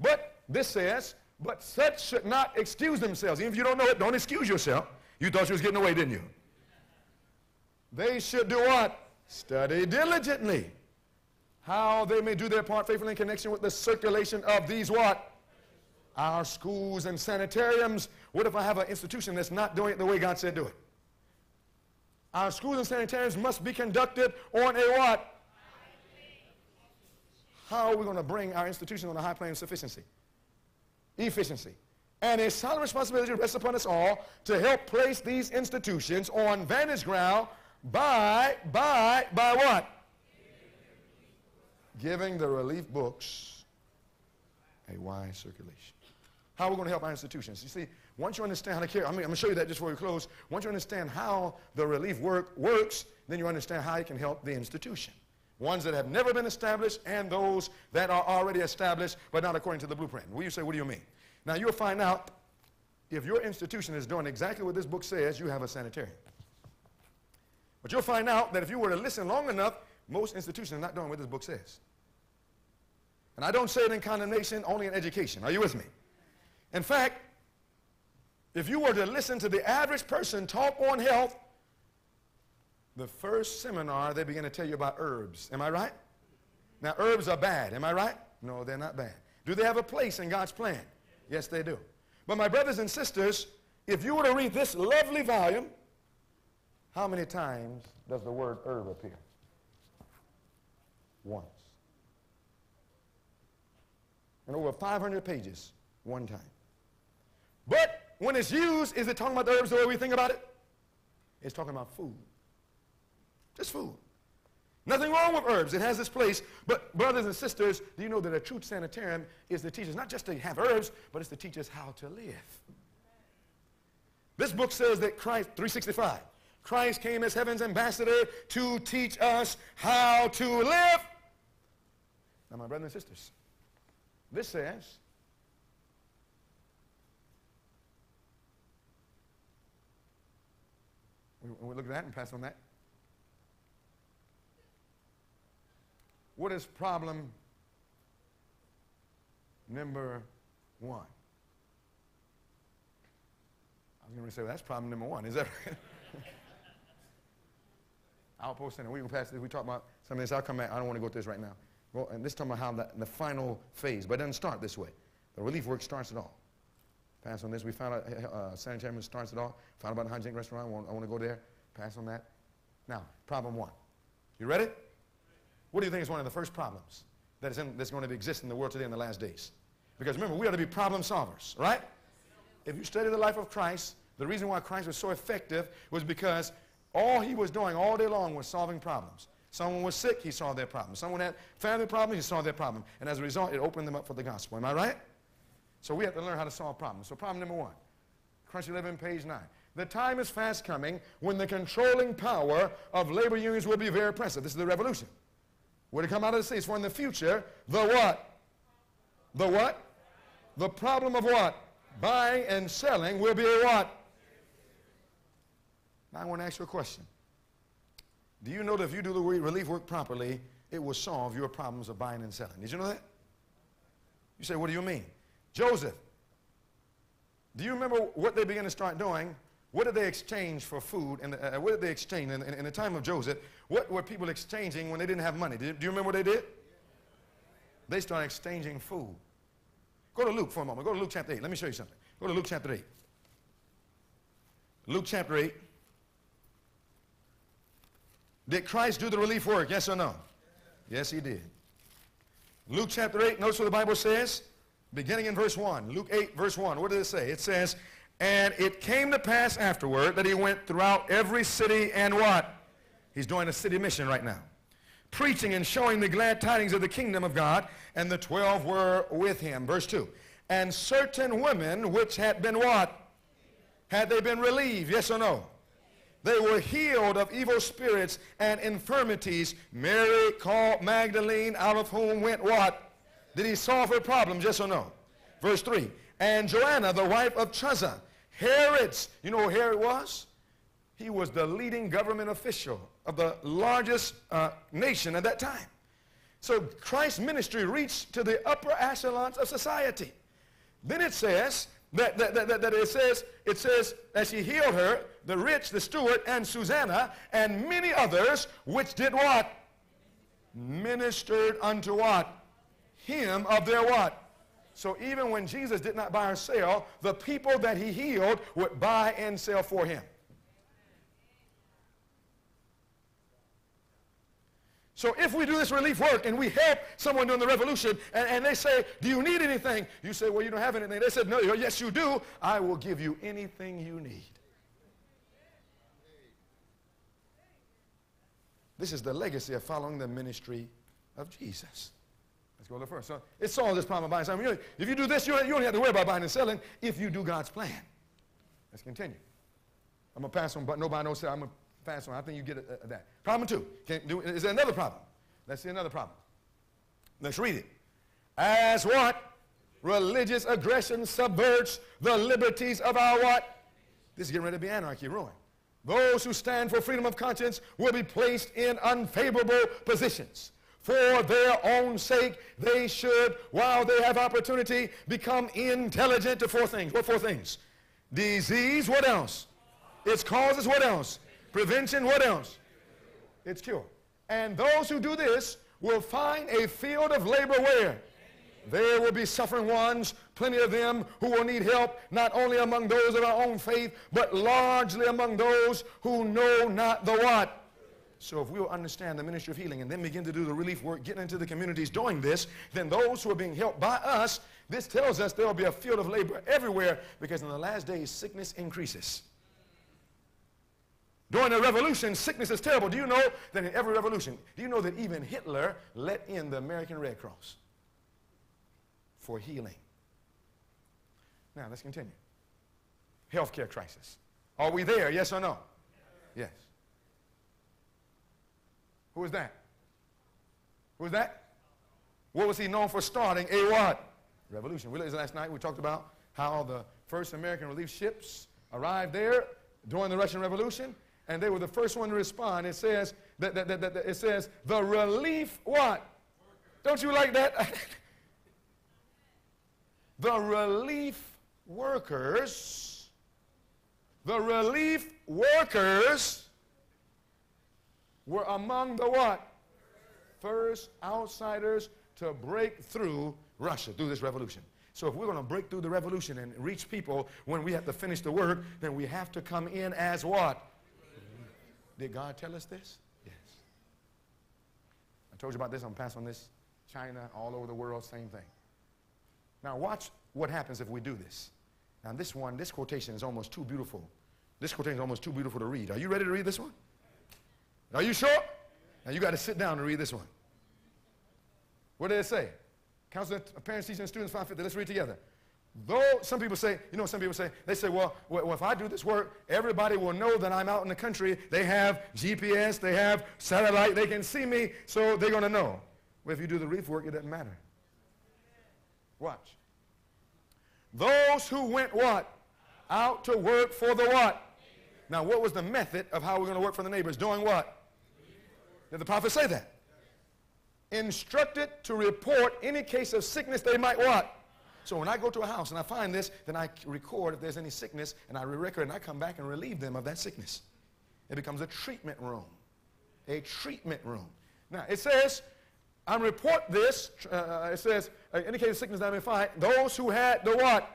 But this says, but such should not excuse themselves. Even if you don't know it, don't excuse yourself. You thought you was getting away, didn't you? They should do what? Study diligently how they may do their part faithfully in connection with the circulation of these what? Our schools and sanitariums. What if I have an institution that's not doing it the way God said do it? Our schools and sanitariums must be conducted on a what? How are we going to bring our institution on a high plane of sufficiency? Efficiency. And a solemn responsibility rests upon us all to help place these institutions on vantage ground by, by, by what? Giving the relief books a wide circulation. How are we going to help our institutions? You see, once you understand how to care, I mean, I'm going to show you that just before we close. Once you understand how the relief work works, then you understand how it can help the institution. Ones that have never been established and those that are already established but not according to the blueprint. Well, you say, what do you mean? Now, you'll find out if your institution is doing exactly what this book says, you have a sanitarium. But you'll find out that if you were to listen long enough, most institutions are not doing what this book says. And I don't say it in condemnation, only in education. Are you with me? In fact, if you were to listen to the average person talk on health, the first seminar, they begin to tell you about herbs. Am I right? Now, herbs are bad. Am I right? No, they're not bad. Do they have a place in God's plan? Yes, they do. But my brothers and sisters, if you were to read this lovely volume, How many times does the word herb appear? Once. In over five hundred pages, one time. But when it's used, is it talking about the herbs the way we think about it? It's talking about food. Just food. Nothing wrong with herbs. It has its place. But brothers and sisters, do you know that a true sanitarium is to teach us not just to have herbs, but it's to teach us how to live. This book says that Christ, three sixty-five, Christ came as heaven's ambassador to teach us how to live. Now, my brothers and sisters, this says, we'll look at that and pass on that. What is problem number one? I was going to say, well, that's problem number one. Is that right? Outpost center. We can pass this. We talk about some of this. I'll come back. I don't want to go through this right now. Well, and this time about how the, the final phase, but it doesn't start this way. The relief work starts it all. Pass on this. We found out uh, sanitarium starts it all. Found about a hygienic restaurant. I want, I want to go there. Pass on that. Now, problem one. You ready? What do you think is one of the first problems that is in, that's going to exist in the world today in the last days? Because remember, we ought to be problem solvers, right? If you study the life of Christ, the reason why Christ was so effective was because all he was doing all day long was solving problems. Someone was sick, he solved their problem. Someone had family problems, he solved their problem. And as a result, it opened them up for the gospel. Am I right? So we have to learn how to solve problems. So problem number one, Christ eleven, page nine. The time is fast coming when the controlling power of labor unions will be very oppressive. This is the revolution. We're to come out of the seas. For in the future, the what? The what? The problem of what? Buying and selling will be a what? Now I want to ask you a question. Do you know that if you do the relief work properly, it will solve your problems of buying and selling? Did you know that? You say, what do you mean? Joseph, do you remember what they began to start doing? What did they exchange for food? And uh, what did they exchange in, in, in the time of Joseph? What were people exchanging when they didn't have money? Did, do you remember what they did? They started exchanging food. Go to Luke for a moment. Go to Luke chapter eight. Let me show you something. Go to Luke chapter eight. Luke chapter eight. Did Christ do the relief work? Yes or no? Yes, he did. Luke chapter eight, notice what the Bible says. Beginning in verse one. Luke eight, verse one. What did it say? It says, and it came to pass afterward that he went throughout every city and what? He's doing a city mission right now. Preaching and showing the glad tidings of the kingdom of God. And the twelve were with him. Verse two. And certain women which had been what? Had they been relieved? Yes or no? They were healed of evil spirits and infirmities. Mary called Magdalene, out of whom went what? Did he solve her problems? Yes or no? Verse three. And Joanna, the wife of Chuza, Herod's. You know who Herod was? He was the leading government official of the largest uh, nation at that time. So Christ's ministry reached to the upper echelons of society. Then it says that, that, that, that it says, it says, as he healed her, the rich, the steward, and Susanna, and many others, which did what? Ministered unto what? Him of their what? So even when Jesus did not buy or sell, the people that he healed would buy and sell for him. So if we do this relief work and we help someone during the revolution and, and they say, do you need anything? You say, well, you don't have anything. They said, no, yes, you do. I will give you anything you need. This is the legacy of following the ministry of Jesus. Let's go a little first. So it solves this problem of buying and selling. If you do this, you don't have to worry about buying and selling if you do God's plan. Let's continue. I'm going to pass on, but nobody knows that. I'm going to pass on. I think you get uh, that. Problem two. Can't do, is there another problem? Let's see another problem. Let's read it. As what? Religious aggression subverts the liberties of our what? This is getting ready to be anarchy, ruin. Those who stand for freedom of conscience will be placed in unfavorable positions. For their own sake, they should, while they have opportunity, become intelligent to four things. What four things? Disease, what else? Its causes, what else? Prevention, what else? Its cure. And those who do this will find a field of labor where? There will be suffering ones, plenty of them who will need help, not only among those of our own faith, but largely among those who know not the what. So if we'll understand the ministry of healing and then begin to do the relief work, getting into the communities doing this, then those who are being helped by us, this tells us there will be a field of labor everywhere, because in the last days, sickness increases. During the revolution, sickness is terrible. Do you know that in every revolution, do you know that even Hitler let in the American Red Cross for healing? Now, let's continue. Healthcare crisis. Are we there, yes or no? Yes. Who was that? Who was that? What was he known for starting? A what? Revolution. We last night we talked about how the first American relief ships arrived there during the Russian Revolution, and they were the first one to respond. It says that, that, that, that, that it says the relief what? Workers. Don't you like that? The relief workers. The relief workers were among the what? First outsiders to break through Russia, through this revolution. So if we're going to break through the revolution and reach people when we have to finish the work, then we have to come in as what? Did God tell us this? Yes. I told you about this. I'm passing on this. China, all over the world, same thing. Now watch what happens if we do this. Now this one, this quotation is almost too beautiful. This quotation is almost too beautiful to read. Are you ready to read this one? Are you sure? Now you got to sit down and read this one. What did it say? Counseling parents, teachers, and students, five fifty. Let's read together. Though some people say, you know, some people say, they say, well, well, if I do this work, everybody will know that I'm out in the country. They have G P S, they have satellite, they can see me, so they're going to know. Well, if you do the relief work, it doesn't matter. Watch. Those who went what? Out to work for the what? Now, what was the method of how we're going to work for the neighbors? Doing what? Did the prophet say that? Instructed to report any case of sickness they might what? So when I go to a house and I find this, then I record if there's any sickness, and I record, and I come back and relieve them of that sickness. It becomes a treatment room. A treatment room. Now, it says, I report this. Uh, it says, any case of sickness that I may find, those who had the what?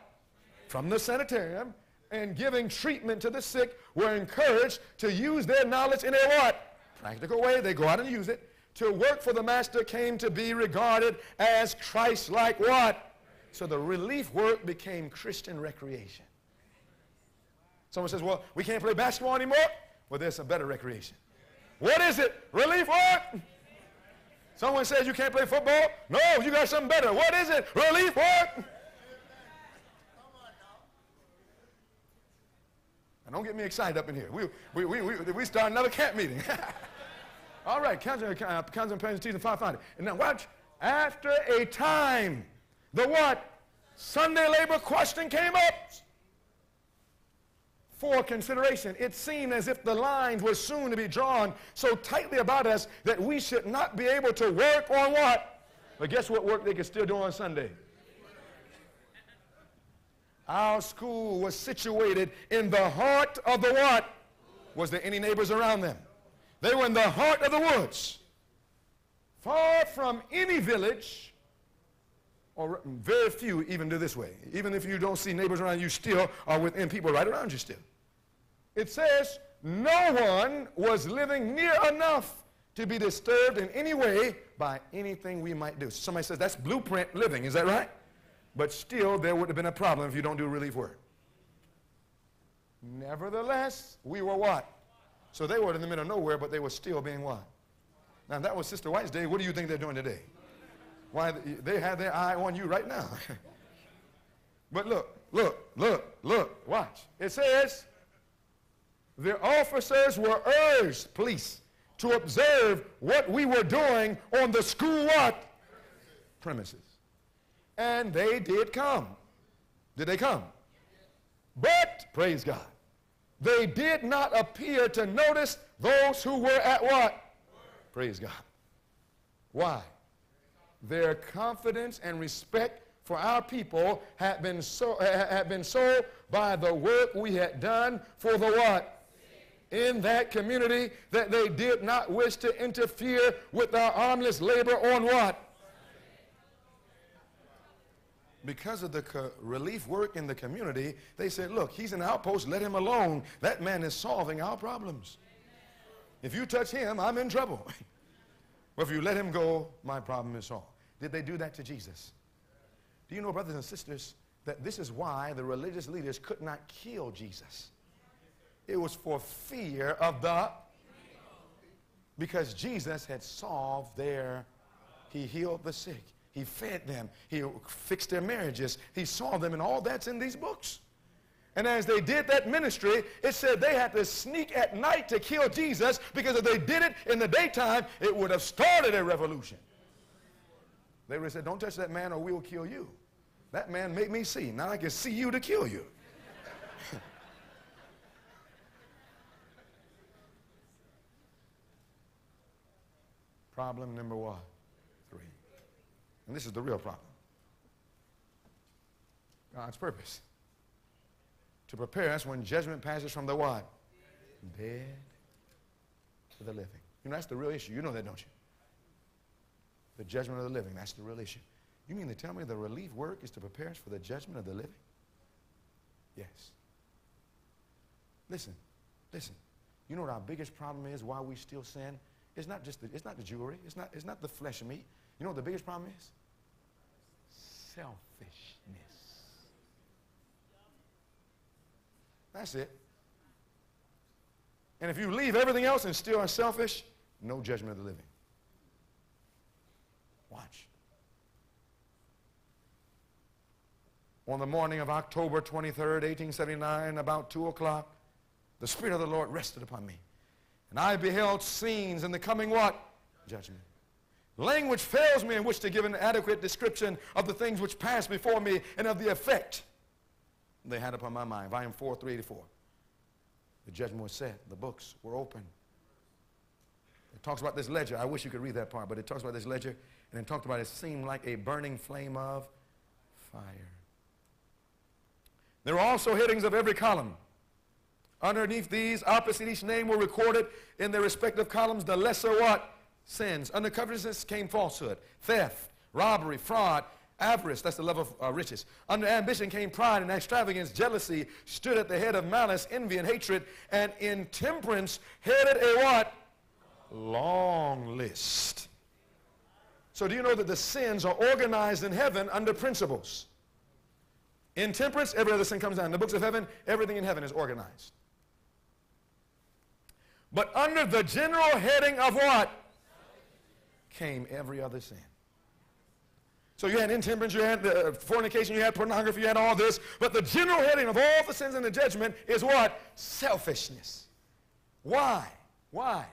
From the sanitarium. And giving treatment to the sick were encouraged to use their knowledge in a what? Practical way. They go out and use it. To work for the master came to be regarded as Christ-like what? So the relief work became Christian recreation. Someone says, well, we can't play basketball anymore? Well, there's a better recreation. What is it? Relief work? Someone says you can't play football? No, you got something better. What is it? Relief work? Don't get me excited up in here. We, we, we, we, we start another camp meeting. All right, counseling parents, teaching, five fifty. And now watch. After a time, the what? Sunday labor question came up for consideration. It seemed as if the lines were soon to be drawn so tightly about us that we should not be able to work on what? But guess what work they could still do on Sunday? Our school was situated in the heart of the what? Was there any neighbors around them? They were in the heart of the woods. Far from any village, or very few even do this way. Even if you don't see neighbors around, you still are within people right around you still. It says, no one was living near enough to be disturbed in any way by anything we might do. Somebody says, that's blueprint living. Is that right? But still, there would have been a problem if you don't do relief work. Nevertheless, we were what? So they were in the middle of nowhere, but they were still being what? Now, that was Sister White's day. What do you think they're doing today? Why, they have their eye on you right now. But look, look, look, look, watch. It says, the officers were urged, police, to observe what we were doing on the school what? Premises. And they did come. Did they come? But, praise God, they did not appear to notice those who were at what? Work. Praise God. Why? Their confidence and respect for our people had been so had been so by the work we had done for the what? In that community, that they did not wish to interfere with our harmless labor on what? because of the co relief work in the community, they said, look, he's an outpost, let him alone. That man is solving our problems. Amen. If you touch him, I'm in trouble. Well, if you let him go, my problem is solved. Did they do that to Jesus? Do you know, brothers and sisters, that this is why the religious leaders could not kill Jesus? It was for fear of the... Because Jesus had solved their... He healed the sick. He fed them. He fixed their marriages. He solved them, and all that's in these books. And as they did that ministry, it said they had to sneak at night to kill Jesus, because if they did it in the daytime, it would have started a revolution. They would have said, don't touch that man or we'll kill you. That man made me see. Now I can see you to kill you. Problem number one, three. And this is the real problem. God's purpose. To prepare us when judgment passes from the what? Dead to the living. You know, that's the real issue. You know that, don't you? The judgment of the living. That's the real issue. You mean to tell me the relief work is to prepare us for the judgment of the living? Yes. Listen, listen. You know what our biggest problem is, why we still sin? It's not just the, it's not the jewelry. It's not, it's not the flesh and meat. You know what the biggest problem is? Selfishness. That's it. And if you leave everything else and still are selfish, no judgment of the living. Watch. On the morning of October twenty-third, eighteen seventy-nine, about two o'clock, the Spirit of the Lord rested upon me. And I beheld scenes in the coming what? Judgment. Language fails me in which to give an adequate description of the things which passed before me and of the effect they had upon my mind. Volume four, three eighty-four. The judgment was set. The books were open. It talks about this ledger. I wish you could read that part, but it talks about this ledger, and it talked about it seemed like a burning flame of fire. There were also headings of every column. Underneath these, opposite each name, were recorded in their respective columns the lesser what? Sins. Under covetousness came falsehood, theft, robbery, fraud, avarice. That's the love of uh, riches. Under ambition came pride and extravagance. Jealousy stood at the head of malice, envy, and hatred. And intemperance headed a what? Long list. So do you know that the sins are organized in heaven under principles? Intemperance, every other sin comes down. In the books of heaven, everything in heaven is organized. But under the general heading of what? Came every other sin. So you had intemperance, you had uh, fornication, you had pornography, you had all this. But the general heading of all the sins in the judgment is what? Selfishness. Why? Why?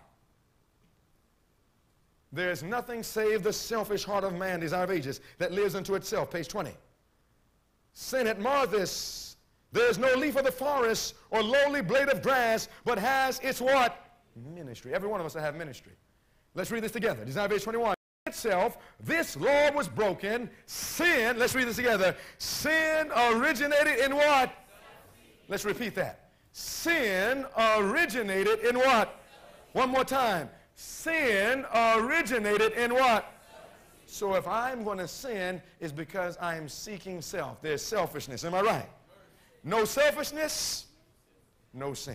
There is nothing save the selfish heart of man, Desire of Ages, that lives unto itself. Page twenty. Sin had marred this. There is no leaf of the forest or lowly blade of grass, but has its what? Ministry. Every one of us will have ministry. Let's read this together. Desire of Ages twenty-one. Itself, this law was broken. Sin, let's read this together. Sin originated in what? Let's repeat that. Sin originated in what? One more time. Sin originated in what? So if I'm going to sin, it's because I'm seeking self. There's selfishness. Am I right? No selfishness, no sin.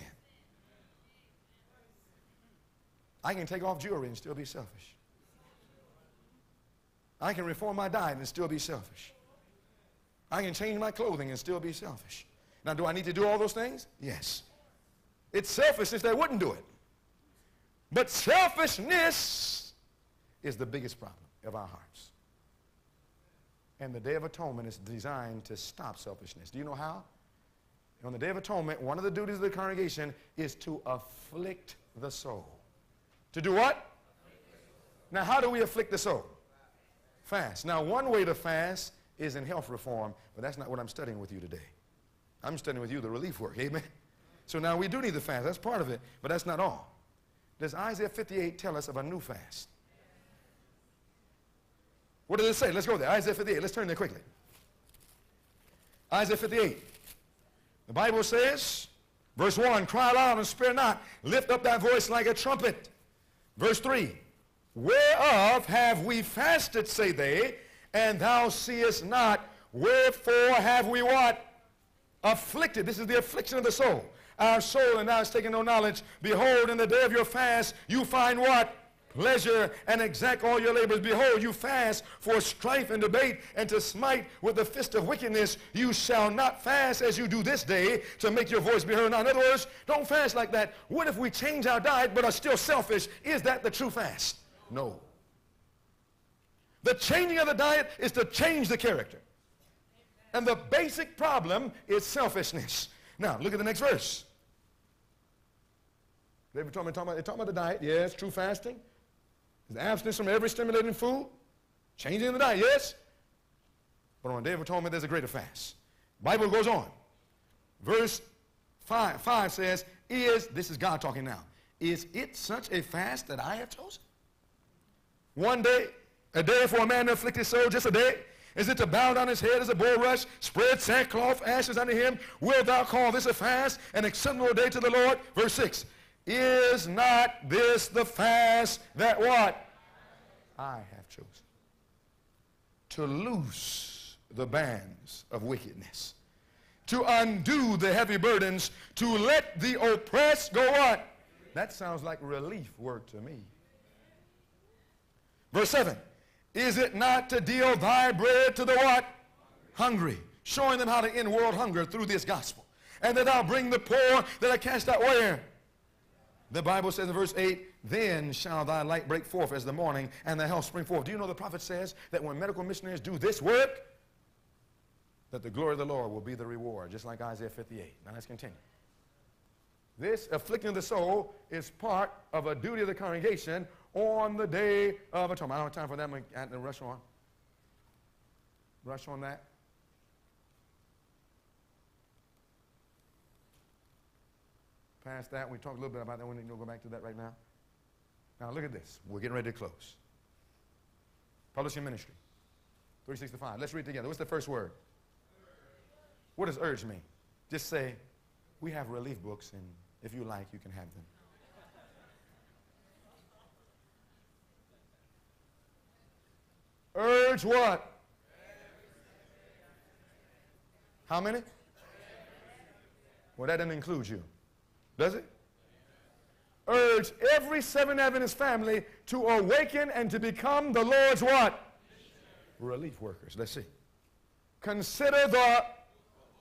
I can take off jewelry and still be selfish. I can reform my diet and still be selfish. I can change my clothing and still be selfish. Now, do I need to do all those things? Yes. It's selfishness that wouldn't do it. But selfishness is the biggest problem of our hearts. And the Day of Atonement is designed to stop selfishness. Do you know how? On the Day of Atonement, one of the duties of the congregation is to afflict the soul. To do what? Now, how do we afflict the soul? Fast. Now, one way to fast is in health reform, but that's not what I'm studying with you today. I'm studying with you the relief work. Amen? So now we do need to fast. That's part of it, but that's not all. Does Isaiah fifty-eight tell us of a new fast? What does it say? Let's go there. Isaiah fifty-eight. Let's turn there quickly. Isaiah fifty-eight. The Bible says, verse one, cry aloud and spare not. Lift up thy voice like a trumpet. Verse three, whereof have we fasted, say they, and thou seest not? Wherefore have we what? Afflicted. This is the affliction of the soul. Our soul, and now is taking no knowledge. Behold, in the day of your fast, you find what? Pleasure, and exact all your labors. Behold, you fast for strife and debate, and to smite with the fist of wickedness. You shall not fast as you do this day, to make your voice be heard. Now, in other words, don't fast like that. What if we change our diet but are still selfish? Is that the true fast? No. The changing of the diet is to change the character. And the basic problem is selfishness. Now, look at the next verse. They were talking, talking, about, talking about the diet. Yes, true fasting. The abstinence from every stimulating food, changing the diet, yes. But on the day of atonement, there's a greater fast. Bible goes on. Verse five, five says, is, this is God talking now, is it such a fast that I have chosen? One day, a day for a man to afflict his soul, just a day? Is it to bow down his head as a bulrush, spread sackcloth, ashes under him? Wilt thou call this a fast, an acceptable day to the Lord? Verse six. Is not this the fast that what? I have chosen. To loose the bands of wickedness. To undo the heavy burdens. To let the oppressed go what? That sounds like relief work to me. Verse seven. Is it not to deal thy bread to the what? Hungry. Showing them how to end world hunger through this gospel. And that I'll bring the poor, that I cast out where? The Bible says in verse eight, then shall thy light break forth as the morning, and thy health spring forth. Do you know the prophet says that when medical missionaries do this work, that the glory of the Lord will be the reward, just like Isaiah fifty-eight. Now let's continue. This afflicting of the soul is part of a duty of the congregation on the day of atonement. I don't have time for that. I'm going to rush on. Rush on that. Past that, we talked a little bit about that. We need to go back to that right now. Now look at this. We're getting ready to close. Publishing Ministry, three sixty-five. Let's read together. What's the first word? What does urge mean? Just say, we have relief books, and if you like, you can have them. Urge what? How many? Well, that doesn't include you. Does it? Urge every Seventh-day Adventist family to awaken and to become the Lord's what? Relief workers. Let's see. Consider the,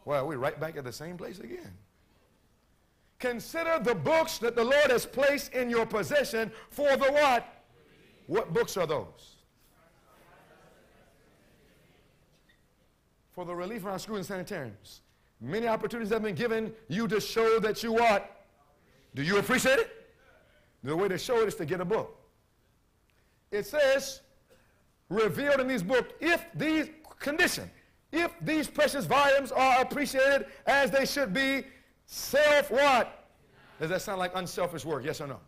well, we're right back at the same place again. Consider the books that the Lord has placed in your possession for the what? What books are those? For the relief of our schools and sanitariums. Many opportunities have been given you to show that you what? Do you appreciate it? The way to show it is to get a book. It says, revealed in these books, if these condition, if these precious volumes are appreciated as they should be, self what? Does that sound like unselfish work? Yes or no?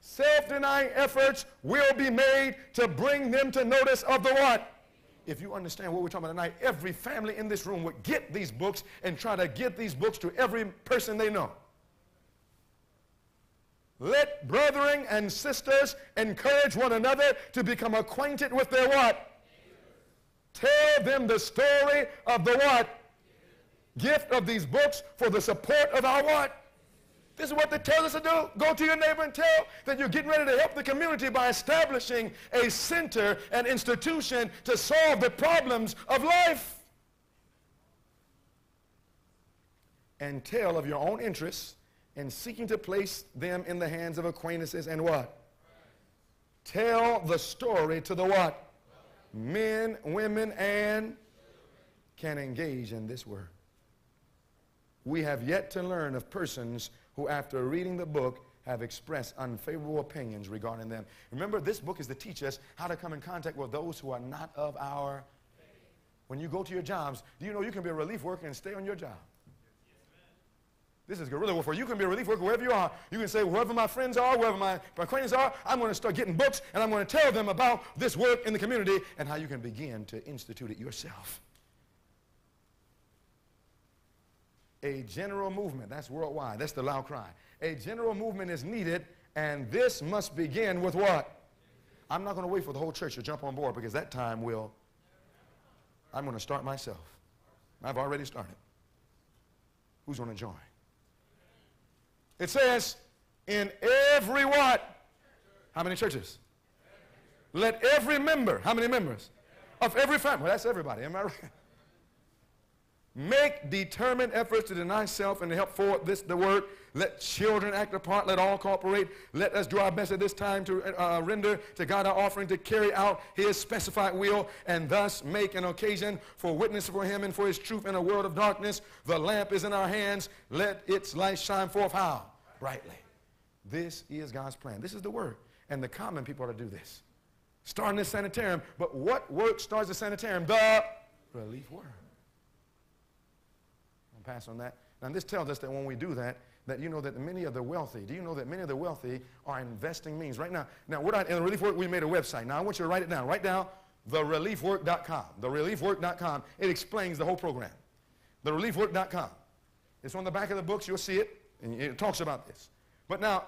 Self-denying efforts will be made to bring them to notice of the what? If you understand what we're talking about tonight, every family in this room would get these books and try to get these books to every person they know. Let brethren and sisters encourage one another to become acquainted with their what? Tell them the story of the what? Gift of these books for the support of our what? This is what they tell us to do. Go to your neighbor and tell that you're getting ready to help the community by establishing a center, an institution to solve the problems of life. And tell of your own interests and seeking to place them in the hands of acquaintances and what? Tell the story to the what? Men, women, and can engage in this work. We have yet to learn of persons who, after reading the book, have expressed unfavorable opinions regarding them. Remember, this book is to teach us how to come in contact with those who are not of our faith. When you go to your jobs, do you know you can be a relief worker and stay on your job? This is guerrilla warfare. You can be a relief worker wherever you are. You can say, wherever my friends are, wherever my acquaintances are, I'm going to start getting books, and I'm going to tell them about this work in the community and how you can begin to institute it yourself. A general movement, that's worldwide, that's the loud cry. A general movement is needed, and this must begin with what? I'm not going to wait for the whole church to jump on board, because that time will. I'm going to start myself. I've already started. Who's going to join? It says, in every what? How many churches? Let every member, how many members? Of every family. Well, that's everybody, am I right? Make determined efforts to deny self and to help forward this, the word. Let children act apart. Let all cooperate. Let us do our best at this time to uh, render to God our offering to carry out his specified will and thus make an occasion for witness for him and for his truth in a world of darkness. The lamp is in our hands. Let its light shine forth how? Brightly. This is God's plan. This is the word. And the common people are to do this. Starting this sanitarium. But what work starts the sanitarium? The relief work. Pass on that. Now this tells us that when we do that, that you know that many of the wealthy, do you know that many of the wealthy are investing means right now? Now we're not in the relief work, we made a website. Now I want you to write it down. Write down the relief work dot com. the relief work dot com. It explains the whole program. the relief work dot com. It's on the back of the books, you'll see it, and it talks about this. But now,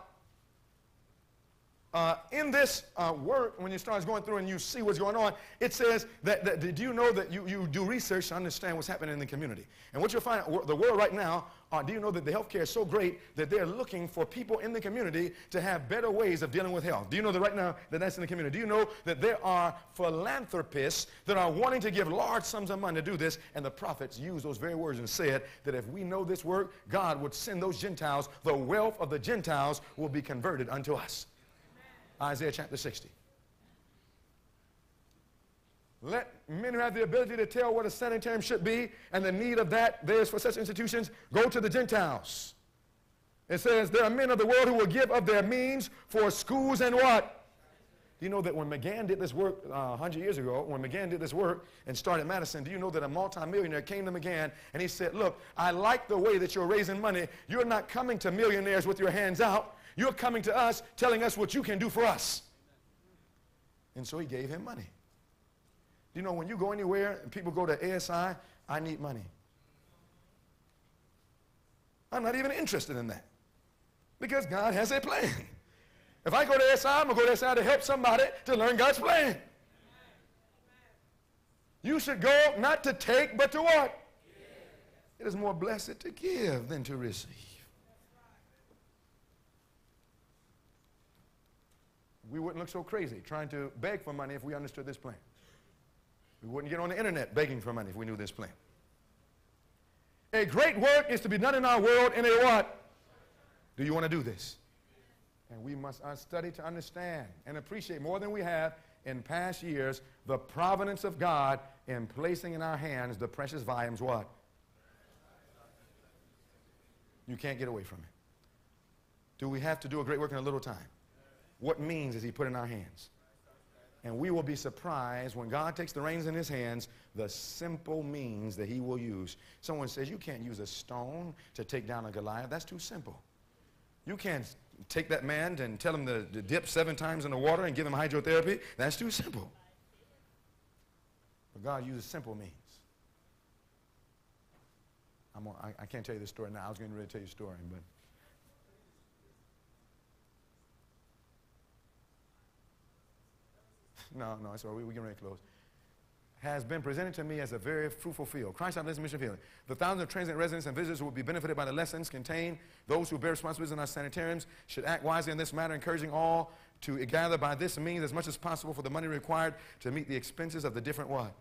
Uh, in this uh, work, when you start going through and you see what's going on, it says that, that did you know that you, you do research to understand what's happening in the community? And what you'll find, the world right now, uh, do you know that the health care is so great that they're looking for people in the community to have better ways of dealing with health? Do you know that right now that that's in the community? Do you know that there are philanthropists that are wanting to give large sums of money to do this? And the prophets used those very words and said that if we know this work, God would send those Gentiles, the wealth of the Gentiles will be converted unto us. Isaiah chapter sixty. Let men who have the ability to tell what a sanitarium should be and the need of that there is for such institutions go to the Gentiles. It says there are men of the world who will give of their means for schools and what? Do you know that when McGann did this work uh, one hundred years ago, when McGann did this work and started Madison, do you know that a multimillionaire came to McGann and he said, look, I like the way that you're raising money. You're not coming to millionaires with your hands out. You're coming to us, telling us what you can do for us. And so he gave him money. You know, when you go anywhere and people go to A S I, I need money. I'm not even interested in that because God has a plan. If I go to A S I, I'm going to go to A S I to help somebody to learn God's plan. You should go not to take, but to what? It is more blessed to give than to receive. We wouldn't look so crazy trying to beg for money if we understood this plan. We wouldn't get on the internet begging for money if we knew this plan. A great work is to be done in our world in a what? Do you want to do this? And we must study to understand and appreciate more than we have in past years the providence of God in placing in our hands the precious volumes what? You can't get away from it. Do we have to do a great work in a little time? What means is he put in our hands? And we will be surprised when God takes the reins in his hands, the simple means that he will use. Someone says, you can't use a stone to take down a Goliath. That's too simple. You can't take that man and tell him to, to dip seven times in the water and give him hydrotherapy. That's too simple. But God uses simple means. I'm on, I, I can't tell you this story now. I was getting ready to tell you the story, but No, no, it's all right. We're getting ready to close. Has been presented to me as a very fruitful field. Christ's Object Lessons Mission Field. The thousands of transient residents and visitors who will be benefited by the lessons contained. Those who bear responsibilities in our sanitariums should act wisely in this matter, encouraging all to gather by this means as much as possible for the money required to meet the expenses of the different what?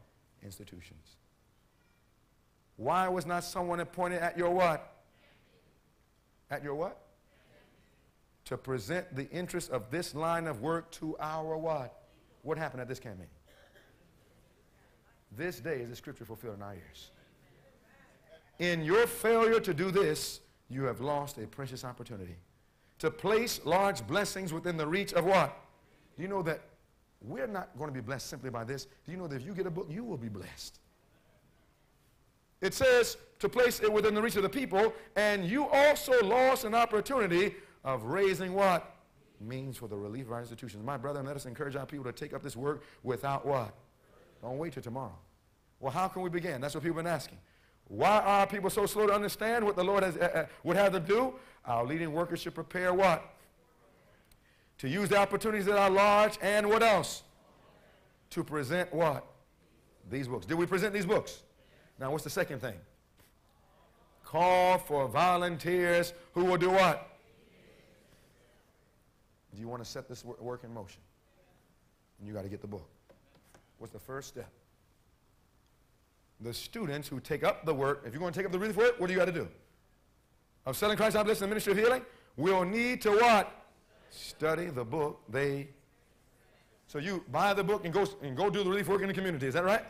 Institutions. Why was not someone appointed at your what? At your what? To present the interest of this line of work to our what? What happened at this campaign? This day is the scripture fulfilled in our ears. In your failure to do this, you have lost a precious opportunity to place large blessings within the reach of what? Do you know that we're not going to be blessed simply by this? Do you know that if you get a book, you will be blessed? It says to place it within the reach of the people, and you also lost an opportunity of raising what? Means for the relief of our institutions. My brother, let us encourage our people to take up this work without what? Don't wait till tomorrow. Well, how can we begin? That's what people have been asking. Why are people so slow to understand what the Lord has, uh, uh, would have them do? Our leading workers should prepare what? To use the opportunities that are large and what else? To present what? These books. Did we present these books? Now what's the second thing? Call for volunteers who will do what? Do you want to set this work in motion? And you got to get the book. What's the first step? The students who take up the work, if you're going to take up the wreath work, what do you got to do? Of selling Christ's Object Lessons and the Ministry of Healing, we'll need to what? Study the book they. So you buy the book and go, and go do the relief work in the community. Is that right?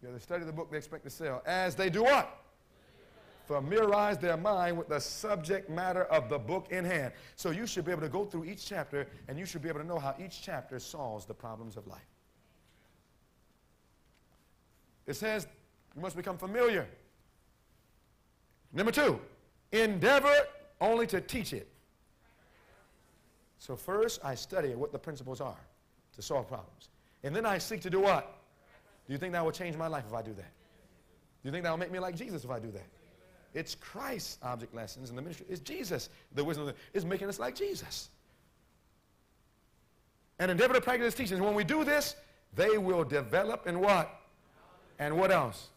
You have to study the book they expect to sell. As they do what? Familiarize their mind with the subject matter of the book in hand. So you should be able to go through each chapter, and you should be able to know how each chapter solves the problems of life. It says you must become familiar. Number two, endeavor only to teach it. So first I study what the principles are to solve problems. And then I seek to do what? Do you think that will change my life if I do that? Do you think that will make me like Jesus if I do that? It's Christ's Object Lessons in the Ministry. It's Jesus. The wisdom is making us like Jesus. And endeavor to practice teachings. When we do this, they will develop in what? And what else?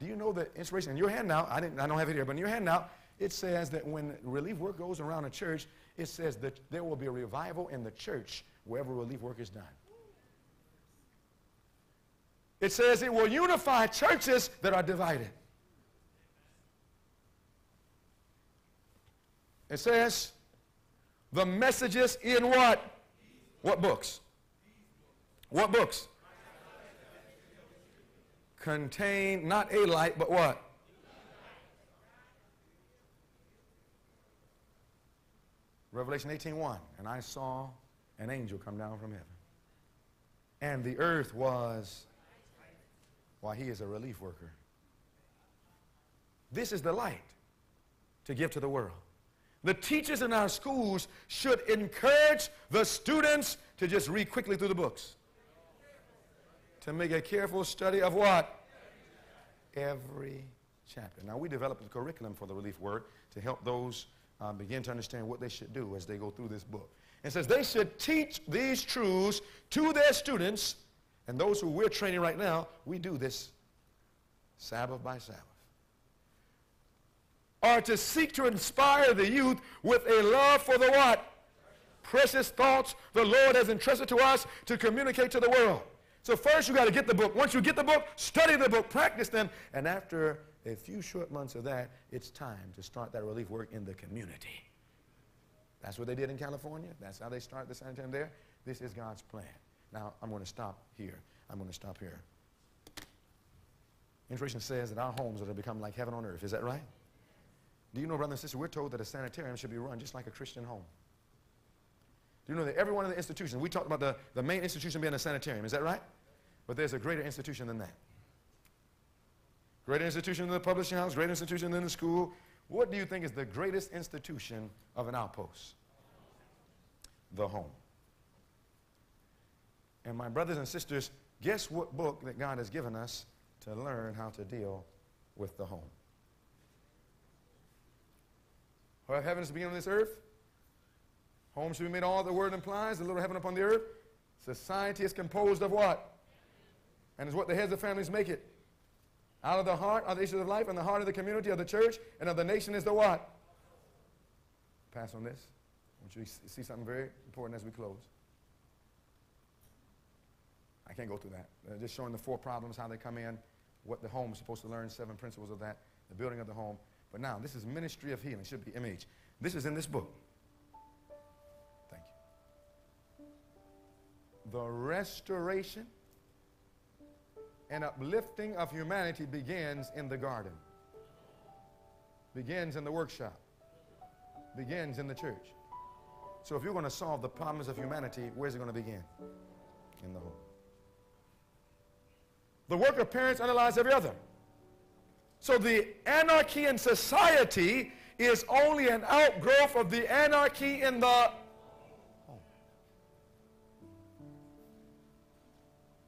Do you know the inspiration? In your handout, I, didn't, I don't have it here, but in your handout, it says that when relief work goes around a church, it says that there will be a revival in the church wherever relief work is done. It says it will unify churches that are divided. It says the messages in what? What books? What books? Contain not a light, but what? Revelation eighteen one, and I saw an angel come down from heaven, and the earth was, why he is a relief worker. This is the light to give to the world. The teachers in our schools should encourage the students to just read quickly through the books. To make a careful study of what? Every chapter. Now, we developed a curriculum for the relief work to help those uh, begin to understand what they should do as they go through this book. It says they should teach these truths to their students, and those who we're training right now, we do this Sabbath by Sabbath. Are to seek to inspire the youth with a love for the what? Precious thoughts the Lord has entrusted to us to communicate to the world. So first you got to get the book. Once you get the book, study the book, practice them, and after a few short months of that, it's time to start that relief work in the community. That's what they did in California. That's how they started the sanatorium there. This is God's plan. Now, I'm going to stop here. I'm going to stop here. Inspiration says that our homes are to become like heaven on earth. Is that right? Do you know, brothers and sisters, we're told that a sanitarium should be run just like a Christian home. Do you know that every one of the institutions, we talked about the, the main institution being a sanitarium, is that right? But there's a greater institution than that. Greater institution than the publishing house, greater institution than the school. What do you think is the greatest institution of an outpost? The home. And my brothers and sisters, guess what book that God has given us to learn how to deal with the home? Or heaven is the beginning of this earth. Home should be made all the word implies, the little heaven upon the earth. Society is composed of what? And is what the heads of families make it. Out of the heart are the issues of life, and the heart of the community, of the church, and of the nation is the what? Pass on this. I want you to see something very important as we close. I can't go through that. Uh, just showing the four problems, how they come in, what the home is supposed to learn, seven principles of that, the building of the home. But now, this is Ministry of Healing. It should be M H. This is in this book. Thank you. The restoration and uplifting of humanity begins in the garden. Begins in the workshop. Begins in the church. So if you're going to solve the problems of humanity, where's it going to begin? In the home. The work of parents underlies every other. So the anarchy in society is only an outgrowth of the anarchy in the home.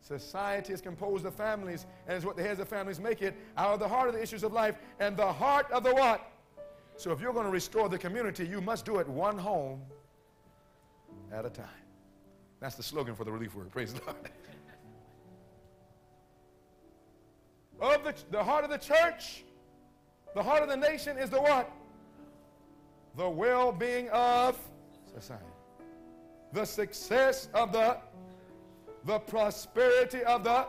Society is composed of families, and it's what the heads of families make it, out of the heart of the issues of life, and the heart of the what? So if you're going to restore the community, you must do it one home at a time. That's the slogan for the relief work. Praise the Lord. of the, the heart of the church, the heart of the nation is the what? The well-being of society. The success of the, the prosperity of the.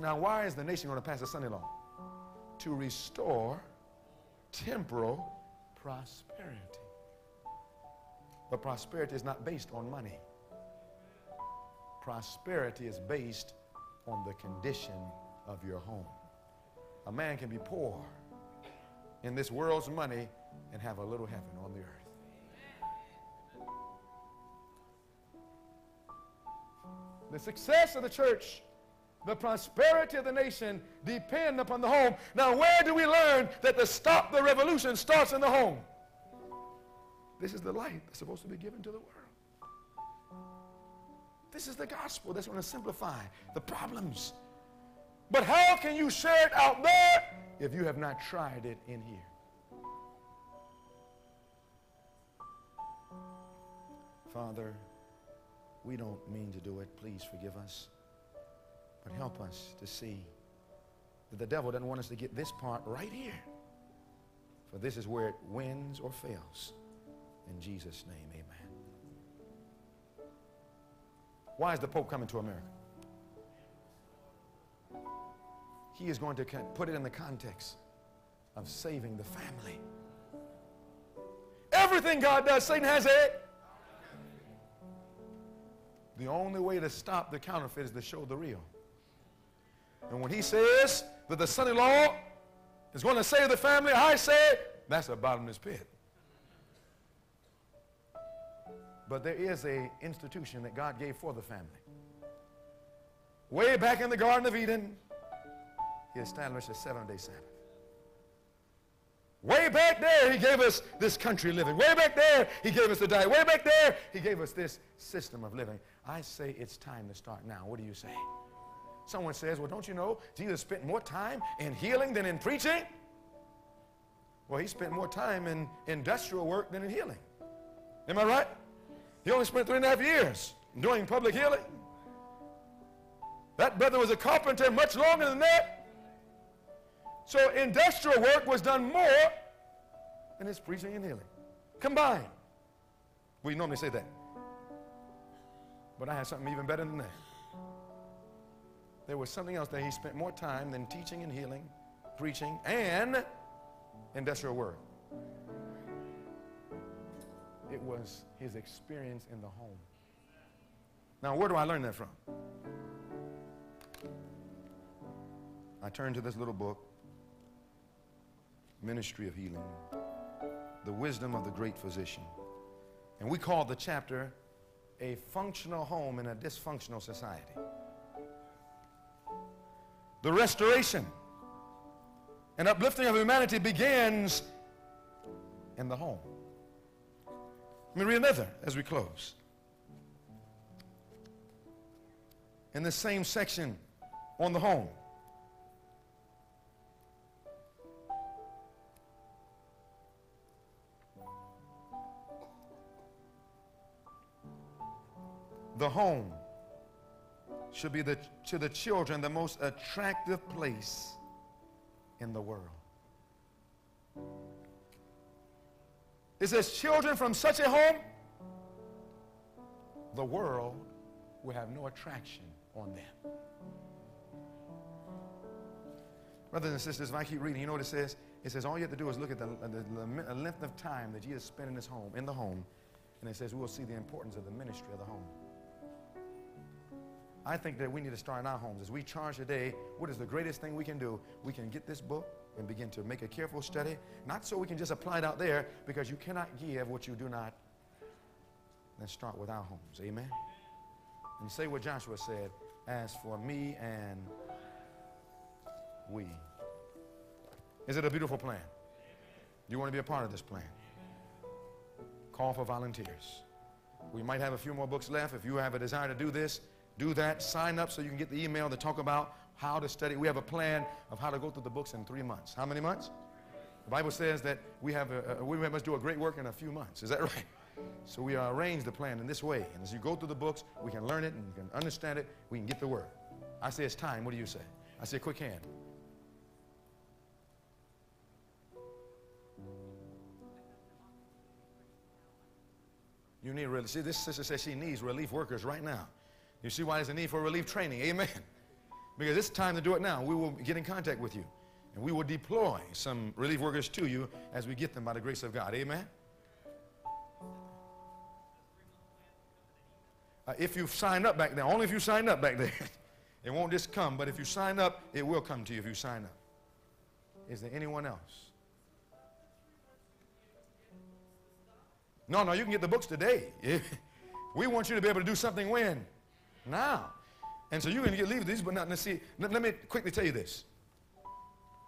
Now, why is the nation going to pass a Sunday law? To restore temporal prosperity. But prosperity is not based on money. Prosperity is based on the condition of your home. A man can be poor in this world's money and have a little heaven on the earth. The success of the church, the prosperity of the nation depend upon the home. Now, where do we learn that to stop the revolution starts in the home? This is the light that's supposed to be given to the world. This is the gospel that's going to simplify the problems. But how can you share it out there if you have not tried it in here? Father, we don't mean to do it. Please forgive us. But help us to see that the devil doesn't want us to get this part right here. For this is where it wins or fails. In Jesus' name, amen. Why is the Pope coming to America? He is going to put it in the context of saving the family. Everything God does, Satan has it. The only way to stop the counterfeit is to show the real. And when he says that the son-in-law is going to save the family, I say, that's a bottomless pit. But there is an institution that God gave for the family. Way back in the Garden of Eden, he established a seven-day Sabbath. Way back there, he gave us this country living. Way back there, he gave us the diet. Way back there, he gave us this system of living. I say it's time to start now. What do you say? Someone says, well, don't you know Jesus spent more time in healing than in preaching? Well, he spent more time in industrial work than in healing. Am I right? He only spent three and a half years doing public healing. That brother was a carpenter much longer than that. So industrial work was done more than his preaching and healing combined. We normally say that. But I have something even better than that. There was something else that he spent more time than teaching and healing, preaching, and industrial work. It was his experience in the home. Now, where do I learn that from? I turn to this little book, Ministry of Healing, The Wisdom of the Great Physician. And we call the chapter, A Functional Home in a Dysfunctional Society. The restoration and uplifting of humanity begins in the home. Let me read another as we close. In the same section on the home. The home should be the, to the children the most attractive place in the world. It says, children from such a home, the world will have no attraction on them. Brothers and sisters, if I keep reading, you know what it says? It says all you have to do is look at the, the, the length of time that Jesus spent in his home, in the home, and it says we'll see the importance of the ministry of the home. I think that we need to start in our homes. As we charge today, what is the greatest thing we can do? We can get this book and begin to make a careful study, not so we can just apply it out there, because you cannot give what you do not. Let's start with our homes, amen? And say what Joshua said, as for me and we. Is it a beautiful plan? You want to be a part of this plan? Call for volunteers. We might have a few more books left. If you have a desire to do this, do that. Sign up so you can get the email to talk about how to study. We have a plan of how to go through the books in three months. How many months? The Bible says that we, have a, a, we must do a great work in a few months. Is that right? So we arrange the plan in this way. And as you go through the books, we can learn it and we can understand it. We can get the word. I say it's time. What do you say? I say quick hand. You need relief. See, this sister says she needs relief workers right now. You see why there's a need for relief training. Amen. Because it's time to do it now. We will get in contact with you. And we will deploy some relief workers to you as we get them by the grace of God. Amen. Uh, if you've signed up back there, only if you signed up back there. It won't just come, but if you sign up, it will come to you if you sign up. Is there anyone else? No, no, you can get the books today. We want you to be able to do something when? Now. And so you can get leave these, but not necessarily. Let, let me quickly tell you this.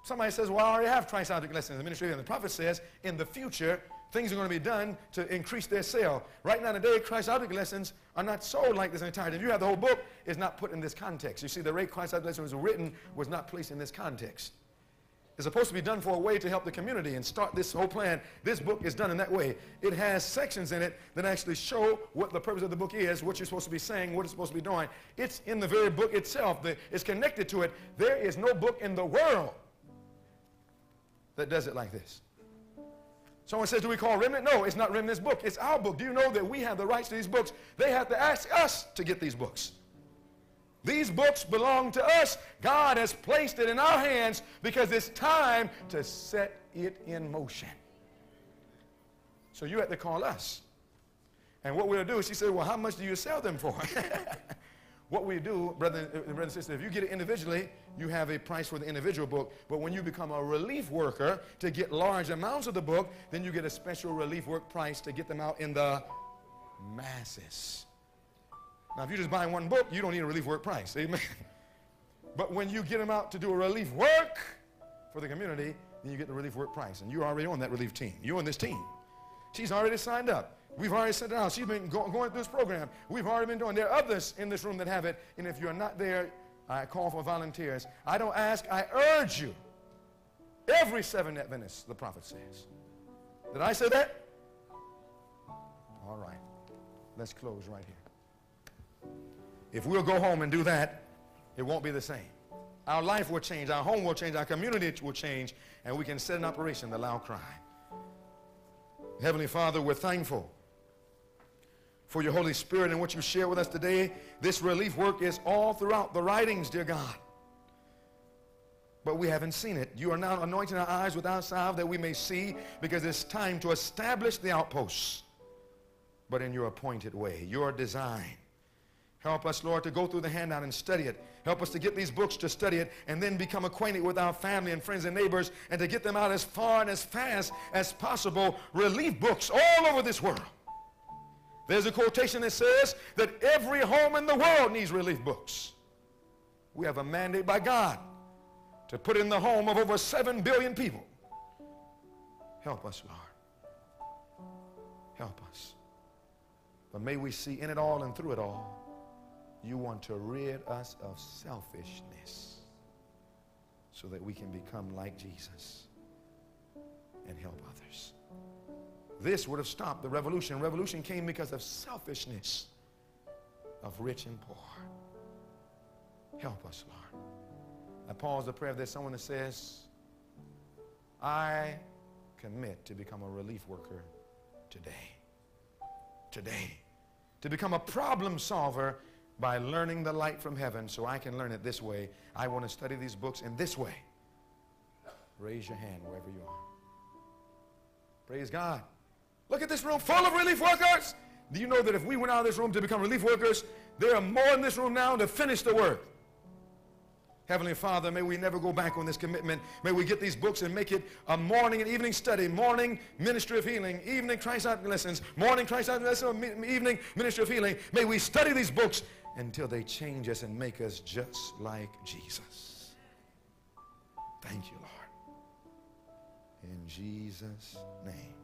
Somebody says, well, I already have Christ's Object Lessons in the Ministry of Healing. The prophet says, in the future, things are going to be done to increase their sale. Right now, today, Christ's Object Lessons are not sold like this in entirety. If you have the whole book, it's not put in this context. You see, the way Christ's Object Lessons was written was not placed in this context. It's supposed to be done for a way to help the community and start this whole plan. This book is done in that way. It has sections in it that actually show what the purpose of the book is, what you're supposed to be saying, what it's supposed to be doing. It's in the very book itself. The, it's connected to it. There is no book in the world that does it like this. Someone says, do we call remnant? No, it's not remnant's book. It's our book. Do you know that we have the rights to these books? They have to ask us to get these books. These books belong to us. God has placed it in our hands because it's time to set it in motion. So you have to call us. And what we'll do is, she said, well, how much do you sell them for? What we do, brother and sister, if you get it individually, you have a price for the individual book. But when you become a relief worker to get large amounts of the book, then you get a special relief work price to get them out in the masses. Now, if you're just buying one book, you don't need a relief work price. Amen. But when you get them out to do a relief work for the community, then you get the relief work price. And you're already on that relief team. You're on this team. She's already signed up. We've already sent it out. She's been go going through this program. We've already been doing. There are others in this room that have it. And if you're not there, I call for volunteers. I don't ask. I urge you. Every Seventh-day Adventist, the prophet says. Did I say that? All right. Let's close right here. If we'll go home and do that, it won't be the same. Our life will change. Our home will change. Our community will change. And we can set in operation the loud cry. Heavenly Father, we're thankful for your Holy Spirit and what you share with us today. This relief work is all throughout the writings, dear God. But we haven't seen it. You are now anointing our eyes with our salve that we may see, because it's time to establish the outposts, but in your appointed way, your design. Help us, Lord, to go through the handout and study it. Help us to get these books to study it and then become acquainted with our family and friends and neighbors, and to get them out as far and as fast as possible. Relief books all over this world. There's a quotation that says that every home in the world needs relief books. We have a mandate by God to put in the home of over seven billion people. Help us, Lord. Help us. But may we see in it all and through it all, you want to rid us of selfishness so that we can become like Jesus and help others. This would have stopped the revolution. Revolution came because of selfishness of rich and poor. Help us, Lord. I pause the prayer. If there's someone that says, I commit to become a relief worker today. Today. To become a problem solver by learning the light from heaven, so I can learn it this way. I want to study these books in this way. Raise your hand wherever you are. Praise God. Look at this room full of relief workers. Do you know that if we went out of this room to become relief workers, there are more in this room now to finish the work? Heavenly Father, may we never go back on this commitment. May we get these books and make it a morning and evening study. Morning, Ministry of Healing. Evening, Christ's Object Lessons. Morning, Christ's Object Lessons. Evening, Ministry of Healing. May we study these books until they change us and make us just like Jesus. Thank you, Lord. In Jesus' name.